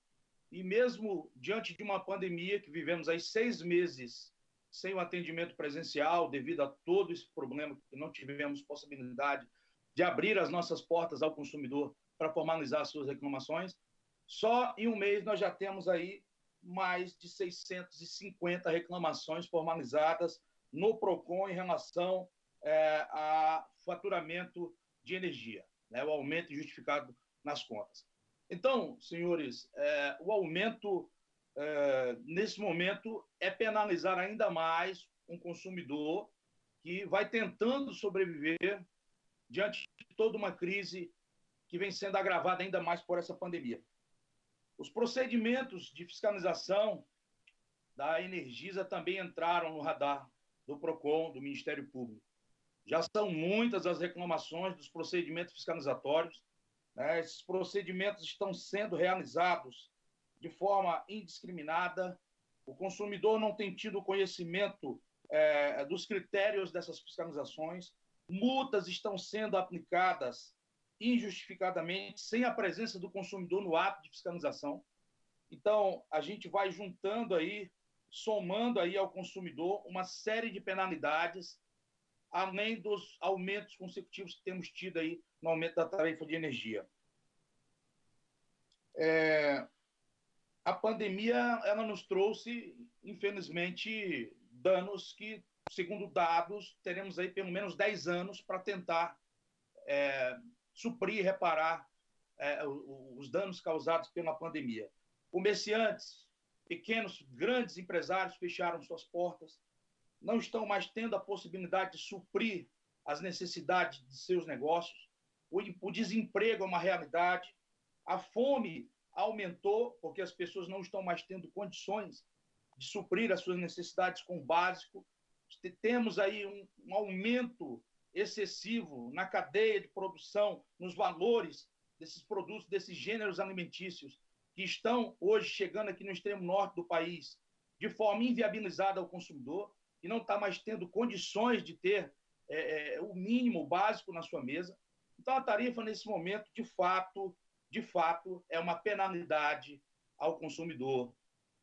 e mesmo diante de uma pandemia que vivemos aí 6 meses sem o atendimento presencial, devido a todo esse problema que não tivemos possibilidade de abrir as nossas portas ao consumidor para formalizar suas reclamações, só em um mês nós já temos aí mais de 650 reclamações formalizadas no PROCON em relação a faturamento de energia, né, o aumento injustificado nas contas. Então, senhores, o aumento, nesse momento, é penalizar ainda mais um consumidor que vai tentando sobreviver diante de toda uma crise que vem sendo agravada ainda mais por essa pandemia. Os procedimentos de fiscalização da Energisa também entraram no radar do PROCON, do Ministério Público. Já são muitas as reclamações dos procedimentos fiscalizatórios, né? Esses procedimentos estão sendo realizados de forma indiscriminada. O consumidor não tem tido conhecimento dos critérios dessas fiscalizações. Multas estão sendo aplicadas injustificadamente, sem a presença do consumidor no ato de fiscalização. Então, a gente vai juntando aí, somando aí ao consumidor uma série de penalidades, além dos aumentos consecutivos que temos tido aí no aumento da tarifa de energia. A pandemia, ela nos trouxe, infelizmente, danos que, segundo dados, teremos aí pelo menos 10 anos para tentar suprir e reparar os danos causados pela pandemia. Comerciantes, pequenos, grandes empresários fecharam suas portas, não estão mais tendo a possibilidade de suprir as necessidades de seus negócios. O desemprego é uma realidade. A fome aumentou porque as pessoas não estão mais tendo condições de suprir as suas necessidades com o básico. Temos aí um aumento excessivo na cadeia de produção, nos valores desses produtos, desses gêneros alimentícios, que estão hoje chegando aqui no extremo norte do país de forma inviabilizada ao consumidor, que não está mais tendo condições de ter o mínimo, o básico na sua mesa. Então, a tarifa, nesse momento, de fato, é uma penalidade ao consumidor,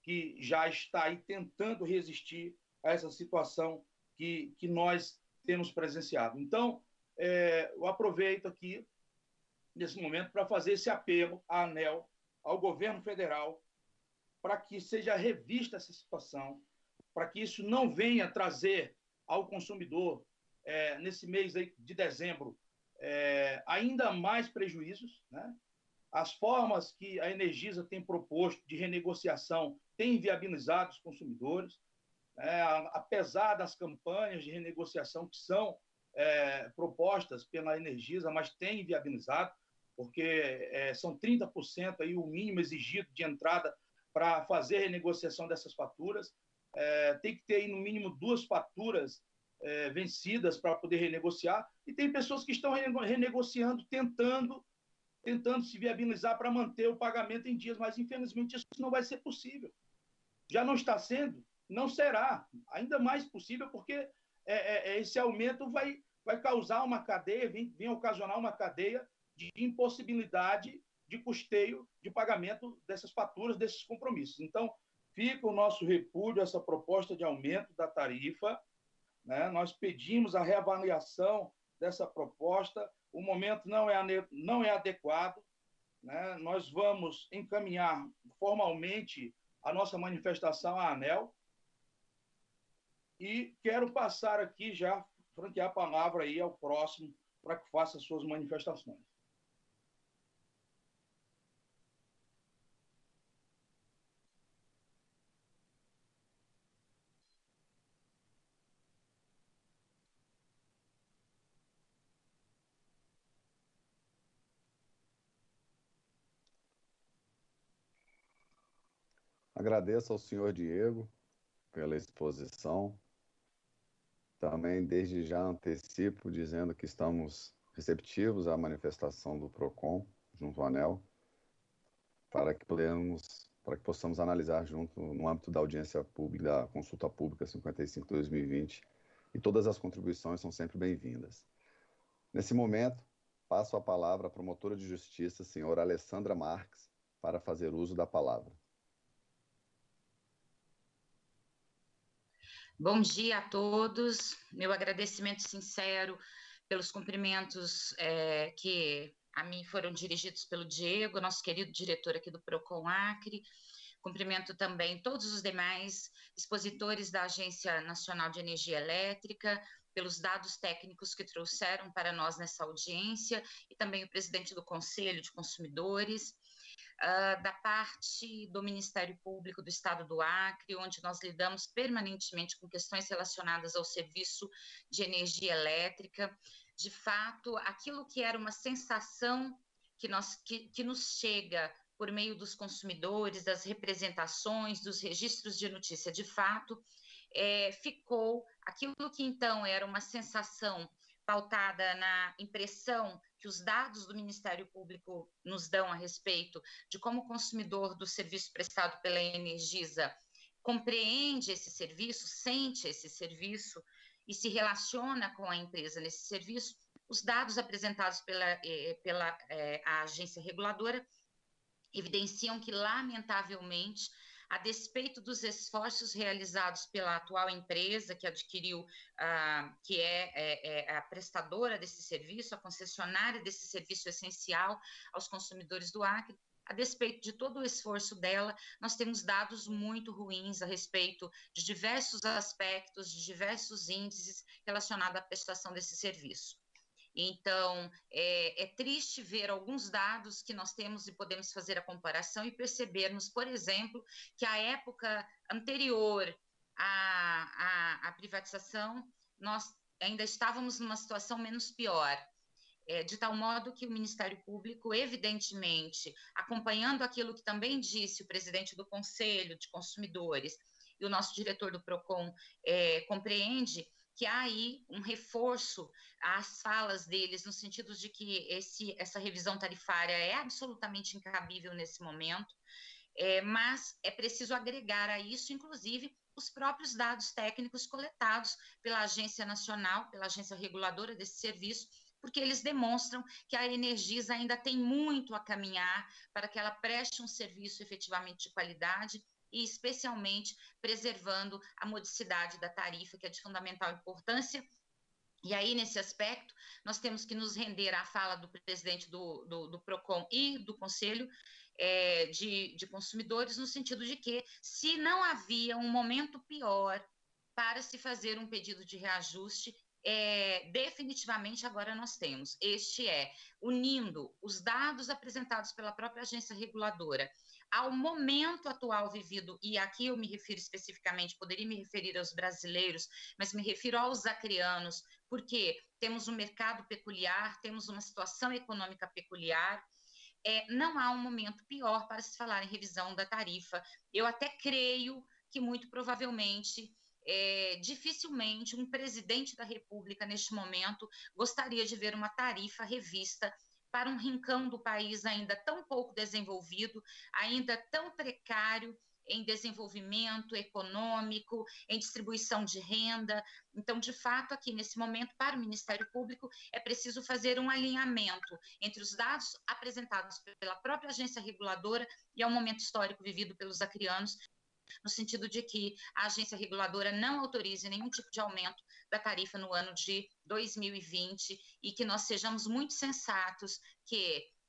que já está aí tentando resistir a essa situação que nós temos presenciado. Então, eu aproveito aqui, nesse momento, para fazer esse apelo à ANEEL, ao governo federal, para que seja revista essa situação, para que isso não venha trazer ao consumidor, nesse mês aí de dezembro, ainda mais prejuízos, né? As formas que a Energisa tem proposto de renegociação têm viabilizado os consumidores, apesar das campanhas de renegociação que são propostas pela Energisa, mas têm viabilizado, porque são 30% aí o mínimo exigido de entrada para fazer a renegociação dessas faturas. Tem que ter aí, no mínimo, 2 faturas vencidas para poder renegociar, e tem pessoas que estão renegociando, tentando se viabilizar para manter o pagamento em dias, mas, infelizmente, isso não vai ser possível. Já não está sendo, não será ainda mais possível, porque esse aumento vai causar uma cadeia, vem ocasionar uma cadeia de impossibilidade de custeio, de pagamento dessas faturas, desses compromissos. Então, fica o nosso repúdio a essa proposta de aumento da tarifa, né? Nós pedimos a reavaliação dessa proposta. O momento não é adequado, né? Nós vamos encaminhar formalmente a nossa manifestação à ANEEL. E quero passar aqui já, franquear a palavra aí ao próximo para que faça suas manifestações. Agradeço ao senhor Diego pela exposição. Também desde já antecipo dizendo que estamos receptivos à manifestação do PROCON junto ao ANEEL, para que possamos analisar junto no âmbito da audiência pública, da Consulta Pública 55/2020, e todas as contribuições são sempre bem-vindas. Nesse momento, passo a palavra à promotora de justiça, senhora Alessandra Marques, para fazer uso da palavra. Bom dia a todos, meu agradecimento sincero pelos cumprimentos que a mim foram dirigidos pelo Diego, nosso querido diretor aqui do PROCON Acre. Cumprimento também todos os demais expositores da Agência Nacional de Energia Elétrica, pelos dados técnicos que trouxeram para nós nessa audiência, e também o presidente do Conselho de Consumidores. Da parte do Ministério Público do Estado do Acre, onde nós lidamos permanentemente com questões relacionadas ao serviço de energia elétrica. De fato, aquilo que era uma sensação que nos chega por meio dos consumidores, das representações, dos registros de notícia, de fato, ficou aquilo que então era uma sensação pautada na impressão que os dados do Ministério Público nos dão a respeito de como o consumidor do serviço prestado pela Energisa compreende esse serviço, sente esse serviço e se relaciona com a empresa nesse serviço. Os dados apresentados pela agência reguladora evidenciam que, lamentavelmente, a despeito dos esforços realizados pela atual empresa que adquiriu, que é a prestadora desse serviço, a concessionária desse serviço essencial aos consumidores do Acre, a despeito de todo o esforço dela, nós temos dados muito ruins a respeito de diversos aspectos, de diversos índices relacionados à prestação desse serviço. Então, é triste ver alguns dados que nós temos e podemos fazer a comparação e percebermos, por exemplo, que a época anterior à privatização, nós ainda estávamos numa situação menos pior, de tal modo que o Ministério Público, evidentemente, acompanhando aquilo que também disse o presidente do Conselho de Consumidores e o nosso diretor do PROCON, compreende que há aí um reforço às falas deles, no sentido de que essa revisão tarifária é absolutamente incabível nesse momento, mas é preciso agregar a isso, inclusive, os próprios dados técnicos coletados pela Agência Nacional, pela agência reguladora desse serviço, porque eles demonstram que a Energisa ainda tem muito a caminhar para que ela preste um serviço efetivamente de qualidade, e especialmente preservando a modicidade da tarifa, que é de fundamental importância. E aí, nesse aspecto, nós temos que nos render à fala do presidente do PROCON e do Conselho de Consumidores, no sentido de que, se não havia um momento pior para se fazer um pedido de reajuste, definitivamente agora nós temos. Este é, unindo os dados apresentados pela própria agência reguladora ao momento atual vivido, e aqui eu me refiro especificamente, poderia me referir aos brasileiros, mas me refiro aos acreanos, porque temos um mercado peculiar, temos uma situação econômica peculiar, não há um momento pior para se falar em revisão da tarifa. Eu até creio que muito provavelmente, dificilmente um presidente da República neste momento gostaria de ver uma tarifa revista para um rincão do país ainda tão pouco desenvolvido, ainda tão precário em desenvolvimento econômico, em distribuição de renda. Então, de fato, aqui nesse momento, para o Ministério Público, é preciso fazer um alinhamento entre os dados apresentados pela própria agência reguladora e ao momento histórico vivido pelos acreanos, no sentido de que a agência reguladora não autorize nenhum tipo de aumento da tarifa no ano de 2020, e que nós sejamos muito sensatos,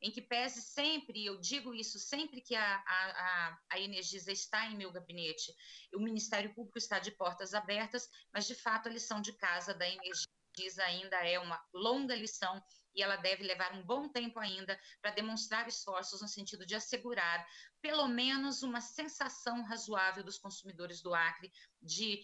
em que pese sempre, eu digo isso sempre que a Energisa está em meu gabinete, o Ministério Público está de portas abertas, mas de fato a lição de casa da Energisa ainda é uma longa lição, e ela deve levar um bom tempo ainda para demonstrar esforços no sentido de assegurar pelo menos uma sensação razoável dos consumidores do Acre de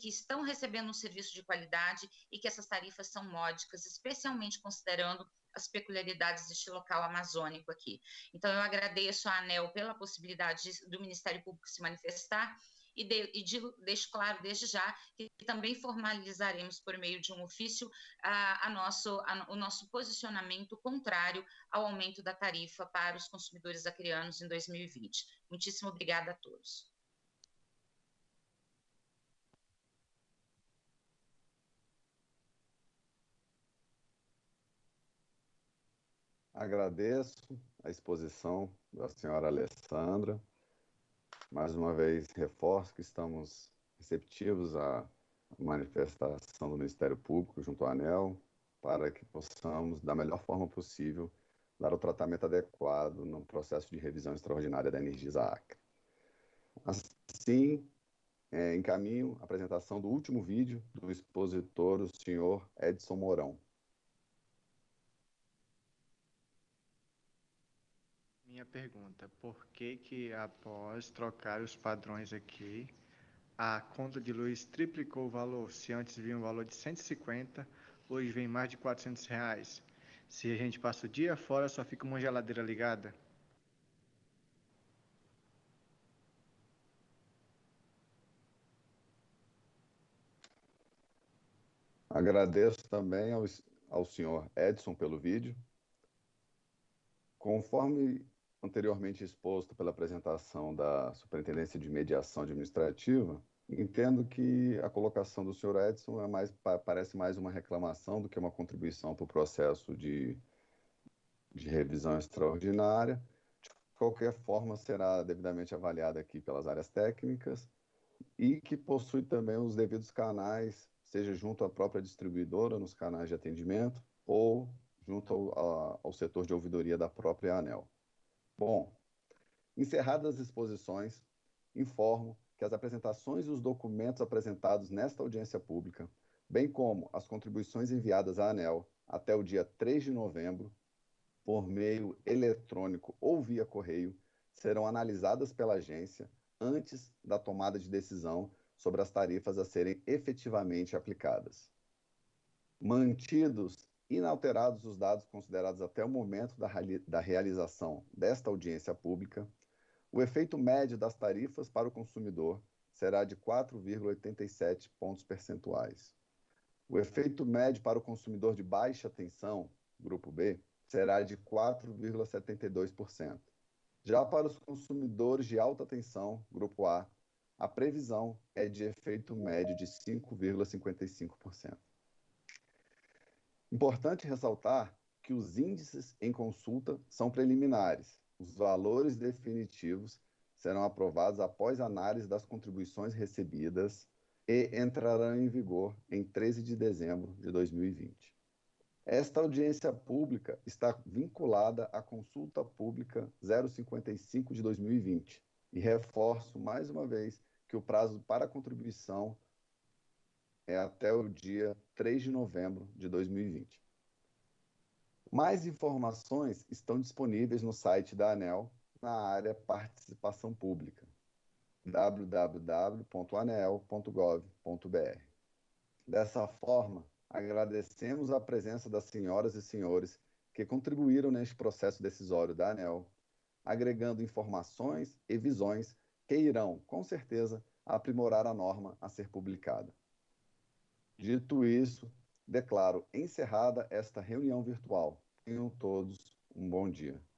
que estão recebendo um serviço de qualidade e que essas tarifas são módicas, especialmente considerando as peculiaridades deste local amazônico aqui. Então, eu agradeço à ANEEL pela possibilidade do Ministério Público se manifestar, e deixo claro desde já que também formalizaremos por meio de um ofício o nosso posicionamento contrário ao aumento da tarifa para os consumidores acreanos em 2020. Muitíssimo obrigada a todos. Agradeço a exposição da senhora Alessandra. Mais uma vez, reforço que estamos receptivos à manifestação do Ministério Público junto à ANEEL para que possamos, da melhor forma possível, dar o tratamento adequado no processo de revisão extraordinária da Energisa Acre. Assim, encaminho a apresentação do último vídeo do expositor, o senhor Edson Mourão. Minha pergunta, por que que após trocar os padrões aqui, a conta de luz triplicou o valor? Se antes vinha um valor de 150, hoje vem mais de R$400. Se a gente passa o dia fora, só fica uma geladeira ligada. Agradeço também ao senhor Edson pelo vídeo. Conforme anteriormente exposto pela apresentação da Superintendência de Mediação Administrativa, entendo que a colocação do senhor Edson parece mais uma reclamação do que uma contribuição para o processo de revisão extraordinária. De qualquer forma, será devidamente avaliada aqui pelas áreas técnicas e que possui também os devidos canais, seja junto à própria distribuidora, nos canais de atendimento, ou junto ao setor de ouvidoria da própria ANEEL. Bom, encerradas as exposições, informo que as apresentações e os documentos apresentados nesta audiência pública, bem como as contribuições enviadas à ANEEL até o dia 3 de novembro, por meio eletrônico ou via correio, serão analisadas pela agência antes da tomada de decisão sobre as tarifas a serem efetivamente aplicadas. Mantidos inalterados os dados considerados até o momento da realização desta audiência pública, o efeito médio das tarifas para o consumidor será de 4,87 pontos percentuais. O efeito médio para o consumidor de baixa tensão, grupo B, será de 4,72%. Já para os consumidores de alta tensão, grupo A, a previsão é de efeito médio de 5,55%. Importante ressaltar que os índices em consulta são preliminares. Os valores definitivos serão aprovados após análise das contribuições recebidas e entrarão em vigor em 13 de dezembro de 2020. Esta audiência pública está vinculada à Consulta Pública 055 de 2020 e reforço mais uma vez que o prazo para a contribuição é até o dia 3 de novembro de 2020. Mais informações estão disponíveis no site da ANEEL, na área Participação Pública, www.aneel.gov.br. Dessa forma, agradecemos a presença das senhoras e senhores que contribuíram neste processo decisório da ANEEL, agregando informações e visões que irão, com certeza, aprimorar a norma a ser publicada. Dito isso, declaro encerrada esta reunião virtual. Tenham todos um bom dia.